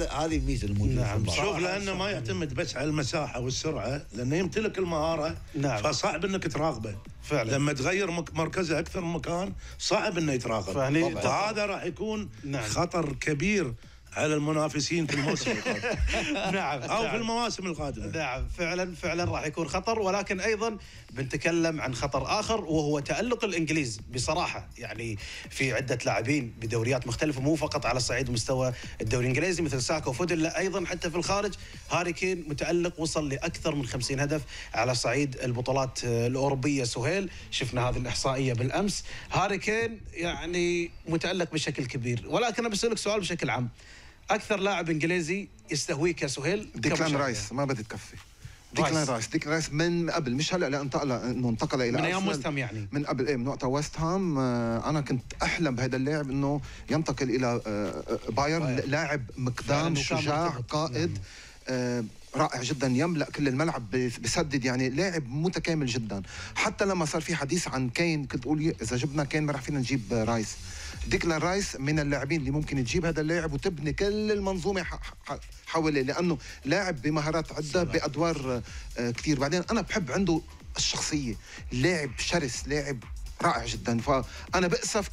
هذه الميزة الموجودة. نعم شوف، لأنه ما يعتمد بس على المساحة والسرعة، لأنه يمتلك المهارة. نعم فصعب انك تراقبه. فعلا لما تغير مركزه اكثر من مكان صعب انه يتراقب، فهذا راح يكون خطر كبير على المنافسين في الموسم القادم. نعم أو في المواسم القادمة. نعم فعلا راح يكون خطر، ولكن أيضا بنتكلم عن خطر آخر وهو تألق الإنجليز بصراحة، يعني في عدة لاعبين بدوريات مختلفة، مو فقط على صعيد مستوى الدوري الإنجليزي مثل ساكا وفودن، لا أيضا حتى في الخارج. هاري كين متألق، وصل لأكثر من 50 هدف على صعيد البطولات الأوروبية. سهيل شفنا هذه الإحصائية بالأمس، هاري كين يعني متألق بشكل كبير. ولكن أنا بسألك سؤال بشكل عام، أكثر لاعب إنجليزي يستهويك يا سهيل؟ ديكلان رايس، ما بدي تكفي. ديكلان رايس من قبل، مش هلا لأن انتقل إلى من أيام ويست هام، يعني من قبل من وقت ويست هام. أنا كنت أحلم بهذا اللاعب إنه ينتقل إلى بايرن، لاعب مقدام شجاع قائد رائع جدا، يملأ كل الملعب، بسدد، يعني لاعب متكامل جدا. حتى لما صار في حديث عن كين كنت أقول إذا جبنا كين ما راح فينا نجيب رايس. ديكلان رايس من اللاعبين اللي ممكن تجيب هذا اللاعب وتبني كل المنظومه حواليه، لانه لاعب بمهارات عده بادوار كثير. بعدين انا بحب عنده الشخصيه، لاعب شرس، لاعب رائع جدا. فانا بأسف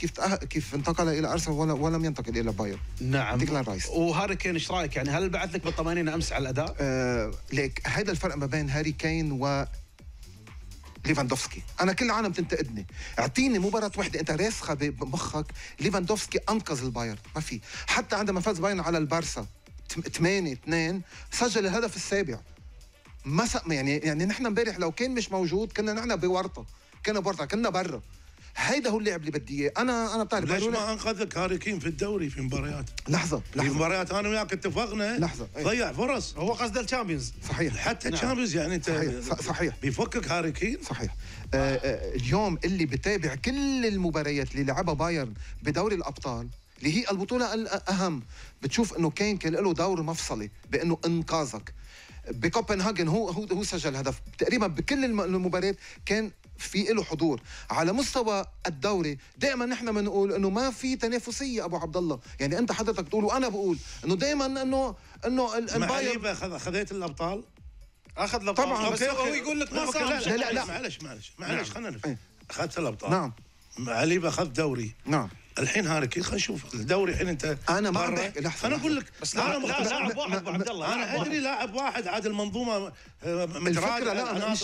كيف انتقل الى ارسنال ولم ينتقل الى بايرن. نعم ديكلان رايس. وهاري كين ايش رايك؟ يعني هل بعث لك بالطمانينه امس على الاداء؟ ليك هذا الفرق ما بين هاري كين و ليفاندوفسكي. أنا كل العالم تنتقدني، أعطيني مباراة واحدة أنت راسخة بمخك. ليفاندوفسكي أنقذ البايرن، ما في. حتى عندما فاز بايرن على البارسا 8-2 سجل الهدف السابع. ما يعني نحن امبارح لو كان مش موجود كنا نحن بورطة، كنا برا. هيدا هو اللاعب اللي بدي اياه. انا بتعرف ليش ما انقذك هاري كين في الدوري في مباريات؟ لحظه في مباريات انا وياك اتفقنا، لحظه ضيع فرص. هو قصده الشامبيونز صحيح، حتى الشامبيونز يعني انت صحيح بيفكك هاري كين صحيح. اليوم اللي بتابع كل المباريات اللي لعبها بايرن بدوري الابطال اللي هي البطوله الاهم، بتشوف انه كين كان له دور مفصلي بانه انقاذك. بكوبنهاجن هو سجل هدف تقريبا بكل المباريات، كان في له حضور. على مستوى الدوري دائما نحن بنقول انه ما في تنافسيه ابو عبد الله، يعني انت حضرتك تقول وانا بقول انه دايما انه البايرن خذيت الابطال، اخذ الابطال طبعا. بس هو يقول لك ما صار. لا معلش خلينا اخذت الابطال. نعم عليبه اخذ دوري. نعم الحين هاري كين خلينا نشوف الدوري الحين. انت انا ما عم بحكي، انا اقول لك لاعب واحد ابو عبد الله، انا ادري لاعب واحد عاد المنظومه متراجعه. لا مش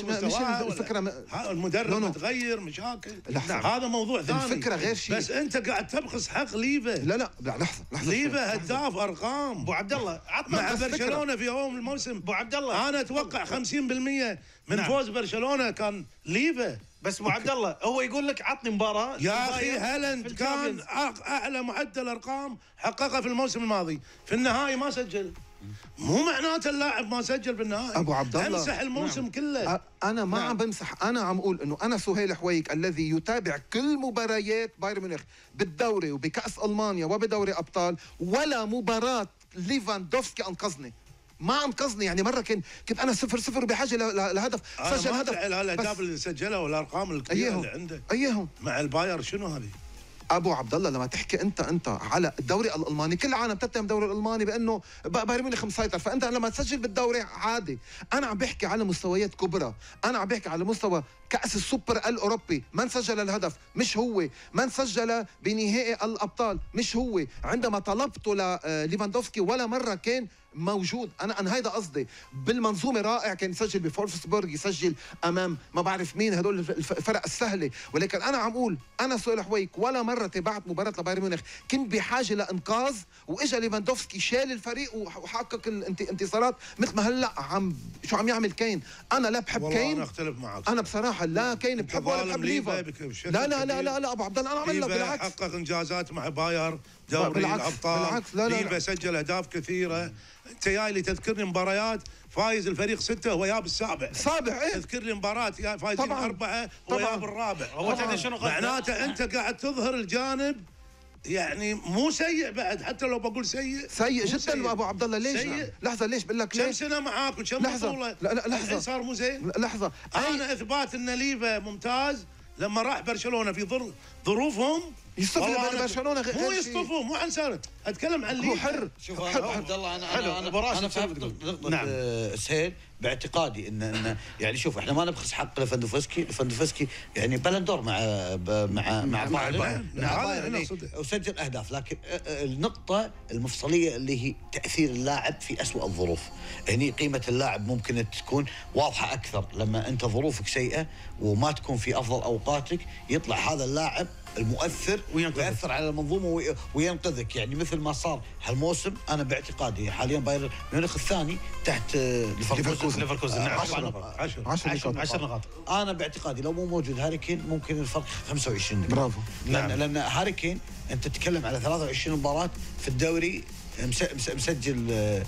الفكره، المدرب متغير، مشاكل. هذا موضوع ثاني، الفكره غير شيء. بس انت قاعد تبخس حق ليفا. لا لحظه ليفا هداف ارقام ابو عبد الله مع برشلونه في يوم الموسم ابو عبد الله. انا اتوقع 50% من فوز برشلونه كان ليفا. بس ابو عبد الله هو يقول لك عطني مباراه. يا اخي هالاند كان اعلى معدل ارقام حققها في الموسم الماضي، في النهائي ما سجل. مو معناته اللاعب ما سجل بالنهائي ابو عبد الله. امسح الموسم كله. انا ما عم بمسح، انا عم اقول انه انا سهيل حويق الذي يتابع كل مباريات بايرن ميونخ بالدوري وبكاس المانيا وبدوري ابطال، ولا مباراه ليفاندوفسكي انقذني، ما انقذني. يعني مره كنت انا 0-0 بحاجه لهدف، سجل هدف. الهدف اللي سجله والارقام الكبيره اللي عنده ايهم مع الباير. شنو هذه ابو عبد الله؟ لما تحكي انت على الدوري الالماني، كل العالم تتهم الدوري الالماني بانه بايرن ميونخ مسيطر، فانت لما تسجل بالدوري عادي. انا عم بحكي على مستويات كبرى، انا عم بحكي على مستوى كاس السوبر الاوروبي. من سجل الهدف مش هو، من سجل بنهائي الابطال مش هو. عندما طلبته لليفاندوفسكي ولا مره كان موجود. انا هيدا قصدي، بالمنظومه رائع، كان يسجل بفورفسبورغ، يسجل امام ما بعرف مين، هدول الفرق السهله. ولكن انا عم اقول، انا سهيل الحويق ولا مره تابعت مباراه بايرن ميونخ، كنت بحاجه لانقاذ، واجا ليفاندوفسكي شال الفريق وحقق انتصارات مثل ما هلا عم شو عم يعمل كين. انا لا بحب كين، والله انا اختلف معك، انا بصراحه لا كين بحب ولا بحب ليفا، لا لا لا لا لا ابو عبد الله، انا عم لك بالعكس، حقق انجازات مع بايرن، دوري الابطال، ليفا سجل اهداف كثيره. انت جاي لي تذكرني مباريات فايز الفريق 6 هو جاب السابع إيه؟ تذكرني مباراه فايزين 4 هو جاب الرابع. هو تعرف شنو معناته؟ انت قاعد تظهر الجانب يعني مو سيء بعد، حتى لو بقول سيء جدا ابو عبد الله. ليش سيء؟ لحظه، ليش بقول لك ليش؟ كم سنه معاك وكم بطوله؟ لحظه صار مو زين. لحظه، انا اثبات ان ليفا ممتاز لما راح برشلونه في ظروفهم يصطفوا برشلونه، غير مو يصطفوا، مو عن سارت اتكلم عن ليفا، هو حر. شوف عبد الله، انا فهمت نقطه سهيل باعتقادي ان يعني شوف، احنا ما نبخس حق ليفاندوفسكي يعني بلندور مع بايرن، نعم وسجل اهداف، لكن النقطه المفصليه اللي هي تاثير اللاعب في اسوء الظروف. هني قيمه اللاعب ممكن تكون واضحه اكثر لما انت ظروفك سيئه وما تكون في افضل اوقاتك، يطلع هذا اللاعب المؤثر ويأثر على المنظومه وينقذك، يعني مثل ما صار هالموسم. انا باعتقادي حاليا بايرن ميونخ الثاني تحت ليفركوزن 10 نقاط. انا باعتقادي لو مو موجود هاري كين ممكن الفرق 25 نقطة. برافو. لان هاري كين انت تتكلم على 23 مباراة في الدوري، مسجل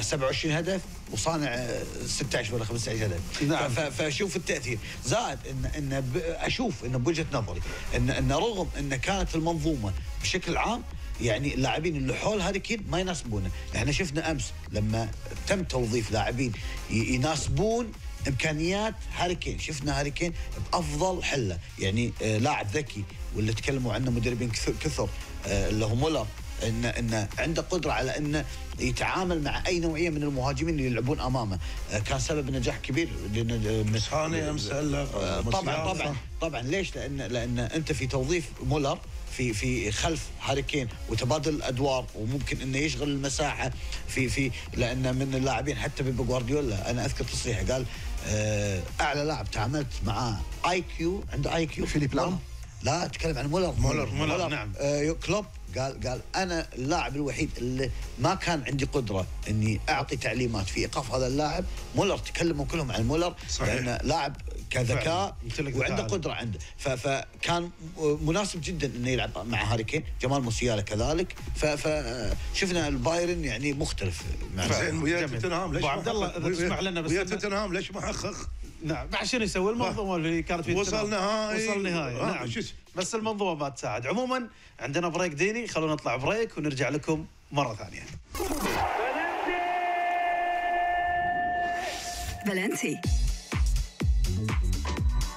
27 هدف وصانع 16 ولا 15 هدف. نعم. فشوف التاثير، زائد ان اشوف انه بوجهه نظري ان رغم ان كانت المنظومه بشكل عام يعني اللاعبين اللي حول هاري كين ما يناسبونه، احنا شفنا امس لما تم توظيف لاعبين يناسبون امكانيات هاري كين، شفنا هاري كين بافضل حله، يعني لاعب ذكي واللي تكلموا عنه مدربين كثر اللي هو مولر، إن عنده قدرة على أنه يتعامل مع أي نوعية من المهاجمين اللي يلعبون أمامه، كان سبب نجاح كبير. مسخاني أمس طبعا ليش؟ لأن أنت في توظيف مولر في خلف هاري كين وتبادل الادوار، وممكن انه يشغل المساحه في لانه من اللاعبين حتى بيب جوارديولا، انا اذكر تصريحه قال اعلى لاعب تعاملت معاه اي كيو، عنده اي كيو فيليب لام، لا اتكلم عن مولر نعم. كلوب قال انا اللاعب الوحيد اللي ما كان عندي قدره اني اعطي تعليمات في ايقاف هذا اللاعب، مولر تكلموا كلهم عن مولر لانه لاعب كذكاء وعنده قدره عنده، فكان مناسب جدا انه يلعب مع هاري كين، جمال موسيالا كذلك، فشفنا البايرن يعني مختلف مع ويا توتنهام. ليش عبد الله تسمح لنا بس؟ ويا توتنهام ليش ما حقق؟ نعم عشان يسوي المنظومه اللي كانت في وصل نهائي نعم، بس المنظومه ما تساعد. عموما عندنا بريك ديني، خلونا نطلع بريك ونرجع لكم مره ثانيه. بلنتي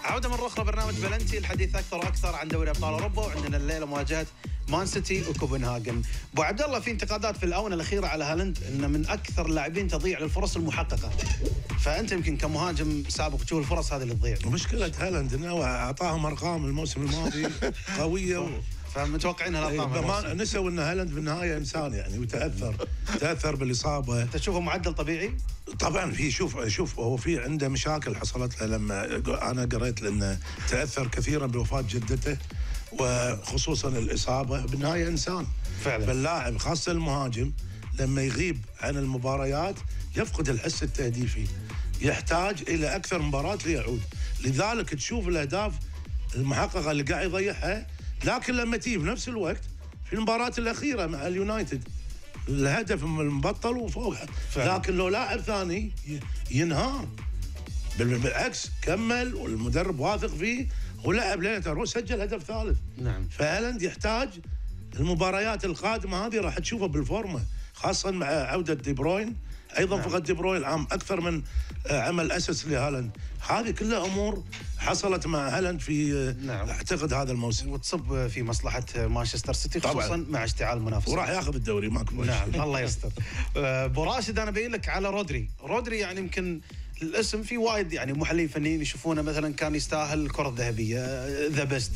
عودة مرة أخرى برنامج بلنتي، الحديث أكثر وأكثر عن دوري أبطال أوروبا، وعندنا الليلة مواجهة مان سيتي وكوبنهاجن. أبو عبد الله، في انتقادات في الآونة الأخيرة على هالند أنه من أكثر اللاعبين تضيع للفرص المحققة، فأنت يمكن كمهاجم سابق تشوف الفرص هذه اللي تضيع. مشكلة هالند أنه أعطاهم أرقام الموسم الماضي قوية فمتوقعين هالأرقام، نسوا أن هالند بالنهاية إنسان يعني وتأثر بالإصابة. أنت تشوفه معدل طبيعي؟ طبعا في شوف هو في عنده مشاكل حصلت له، لما انا قريت لانه تاثر كثيرا بوفاه جدته وخصوصا الاصابه، بالنهايه انسان فعلا. فاللاعب خاصه المهاجم لما يغيب عن المباريات يفقد الحس التهديفي، يحتاج الى اكثر مباراه ليعود، لذلك تشوف الاهداف المحققه اللي قاعد يضيعها، لكن لما تيجي بنفس الوقت في المباراه الاخيره مع اليونايتد الهدف مبطل وفوقه، لكن لو لاعب ثاني ينهار. بالعكس كمل والمدرب واثق فيه ولعب ليتر وسجل هدف ثالث. نعم. فهالاند يحتاج المباريات القادمه هذه راح تشوفه بالفورمه، خاصه مع عوده دي بروين، ايضا نعم. فقد دي بروين العام اكثر من عمل اسس لهالاند، هذه كلها امور حصلت مع هالاند في نعم. اعتقد هذا الموسم، وتصب في مصلحه مانشستر سيتي خصوصا طبعاً. مع اشتعال المنافسه وراح ياخذ الدوري ماكو نعم الله يستر. ابو راشد، انا بقول لك على رودري يعني يمكن الاسم في وايد يعني محللين فنيين يشوفونه مثلا كان يستاهل الكره الذهبيه، ذا بيست،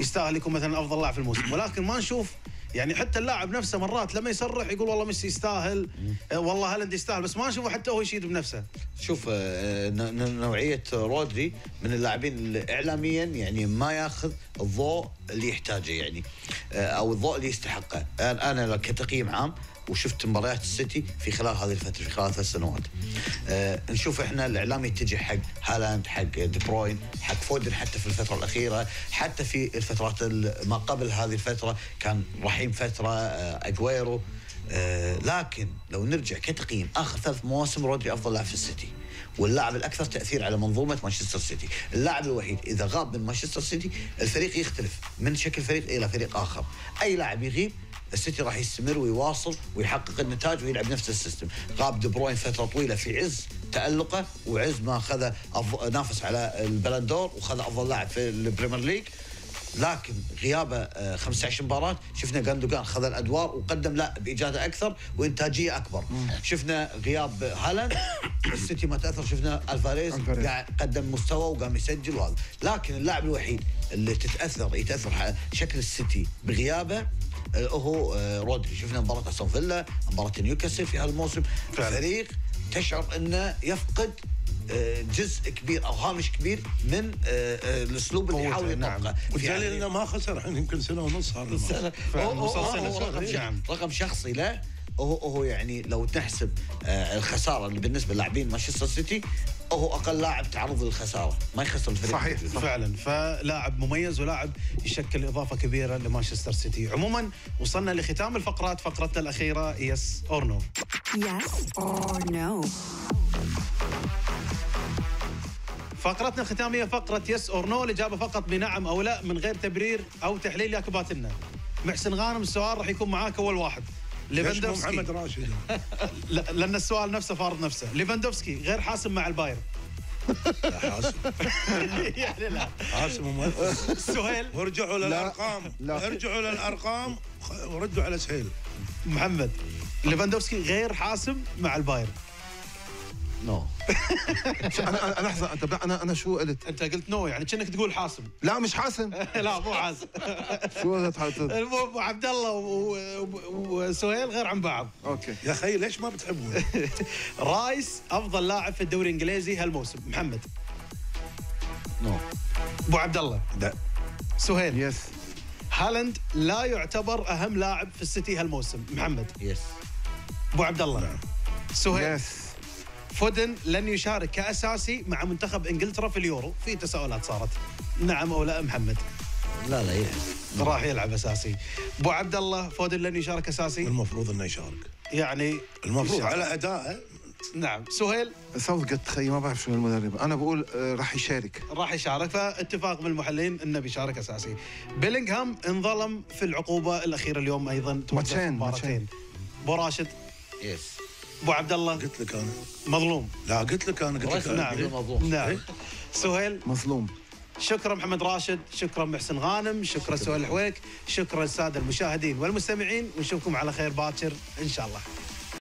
يستاهل يكون مثلا افضل لاعب في الموسم، ولكن ما نشوف يعني حتى اللاعب نفسه مرات لما يصرح يقول والله ميسي يستاهل، والله هالاند يستاهل، بس ما نشوفه حتى هو يشيد بنفسه. شوف نوعية رودري من اللاعبين إعلاميا يعني ما ياخذ الضوء اللي يحتاجه يعني، أو الضوء اللي يستحقه. أنا كتقييم عام وشفت مباريات السيتي في خلال هذه الفترة، في خلال 3 سنوات نشوف احنا الاعلام يتجه حق هالاند، حق دي بروين، حق فودن، حتى في الفترة الأخيرة، حتى في الفترات ما قبل هذه الفترة كان رحيم فترة أجويرو. لكن لو نرجع كتقييم آخر 3 مواسم رودري أفضل لاعب في السيتي، واللاعب الأكثر تأثير على منظومة مانشستر سيتي، اللاعب الوحيد إذا غاب من مانشستر سيتي الفريق يختلف من شكل فريق إلى فريق آخر. أي لاعب يغيب السيتي راح يستمر ويواصل ويحقق النتاج ويلعب نفس السيستم. غاب دي بروين فتره طويله في عز تألقه وعز ما اخذ نافس على البلندور وخذ افضل لاعب في البريمير ليج، لكن غيابه 15 مباراه شفنا جاندوجان خذ الادوار وقدم لا باجاده اكثر وانتاجيه اكبر. شفنا غياب هالاند السيتي ما تاثر، شفنا الفاريز قاعد قدم مستوى وقام يسجل وهذا، لكن اللاعب الوحيد اللي يتاثر شكل السيتي بغيابه هو رودري. شفنا مباراة أستون فيلا، مباراة نيوكاسل في هالموسم، فريق تشعر انه يفقد جزء كبير او هامش كبير من الاسلوب اللي يحاول يطبقه. والدليل انه ما خسر الحين يمكن 1.5 سنة هذا رقم شخصي له هو يعني لو تحسب الخساره اللي بالنسبه للاعبين مانشستر سيتي هو اقل لاعب تعرض للخساره، ما يخسر الفريق. صحيح فعلا، فلاعب مميز ولاعب يشكل اضافه كبيره لمانشستر سيتي. عموما وصلنا لختام الفقرات، فقرتنا الاخيره يس اور نو. يس اور نو فقرتنا الختاميه فقره يس اور نو، الاجابه فقط بنعم او لا من غير تبرير او تحليل يا كباتننا. محسن غانم السؤال راح يكون معاك اول واحد. ليفاندوفسكي محمد راشد لان السؤال نفسه فارض نفسه. ليفاندوفسكي غير حاسم مع البايرن. لا حاسم يعني لا حاسم ومؤثر. سهيل ارجعوا للارقام، ارجعوا للارقام وردوا على سهيل محمد. ليفاندوفسكي غير حاسم مع البايرن. نو انا لحظه انت انا شو قلت؟ انت قلت نو يعني كأنك تقول حاسم. لا مش حاسم. لا مو حاسم. شو المهم عبد الله وسهيل غير عن بعض. اوكي يا اخي ليش ما بتحبون؟ رايس افضل لاعب في الدوري الانجليزي هالموسم. محمد. نو. ابو عبد الله. لا. سهيل. يس. هالاند لا يعتبر اهم لاعب في السيتي هالموسم. محمد. يس. ابو عبد الله. نعم. سهيل. يس. فودن لن يشارك كأساسي مع منتخب إنجلترا في اليورو، في تساؤلات صارت. نعم أو لا محمد؟ لا لا يلعب. راح يلعب أساسي. أبو عبد الله فودن لن يشارك أساسي؟ المفروض أنه يشارك. يعني المفروض على أدائه. نعم. سهيل؟ صدقت خي ما بعرف شو المدرب، أنا بقول راح يشارك. راح يشارك، فاتفاق من المحللين أنه بيشارك أساسي. بيلينغهام انظلم في العقوبة الأخيرة اليوم أيضا. ماتشين. أبو راشد؟ يس. ابو عبد الله قلت لك انا مظلوم. لا قلت لك انا قلت لك نعم مظلوم. نعم سهيل مظلوم. شكرا محمد راشد، شكرا محسن غانم، شكرا سهيل الحويق، شكرا الساده المشاهدين والمستمعين، ونشوفكم على خير باكر ان شاء الله.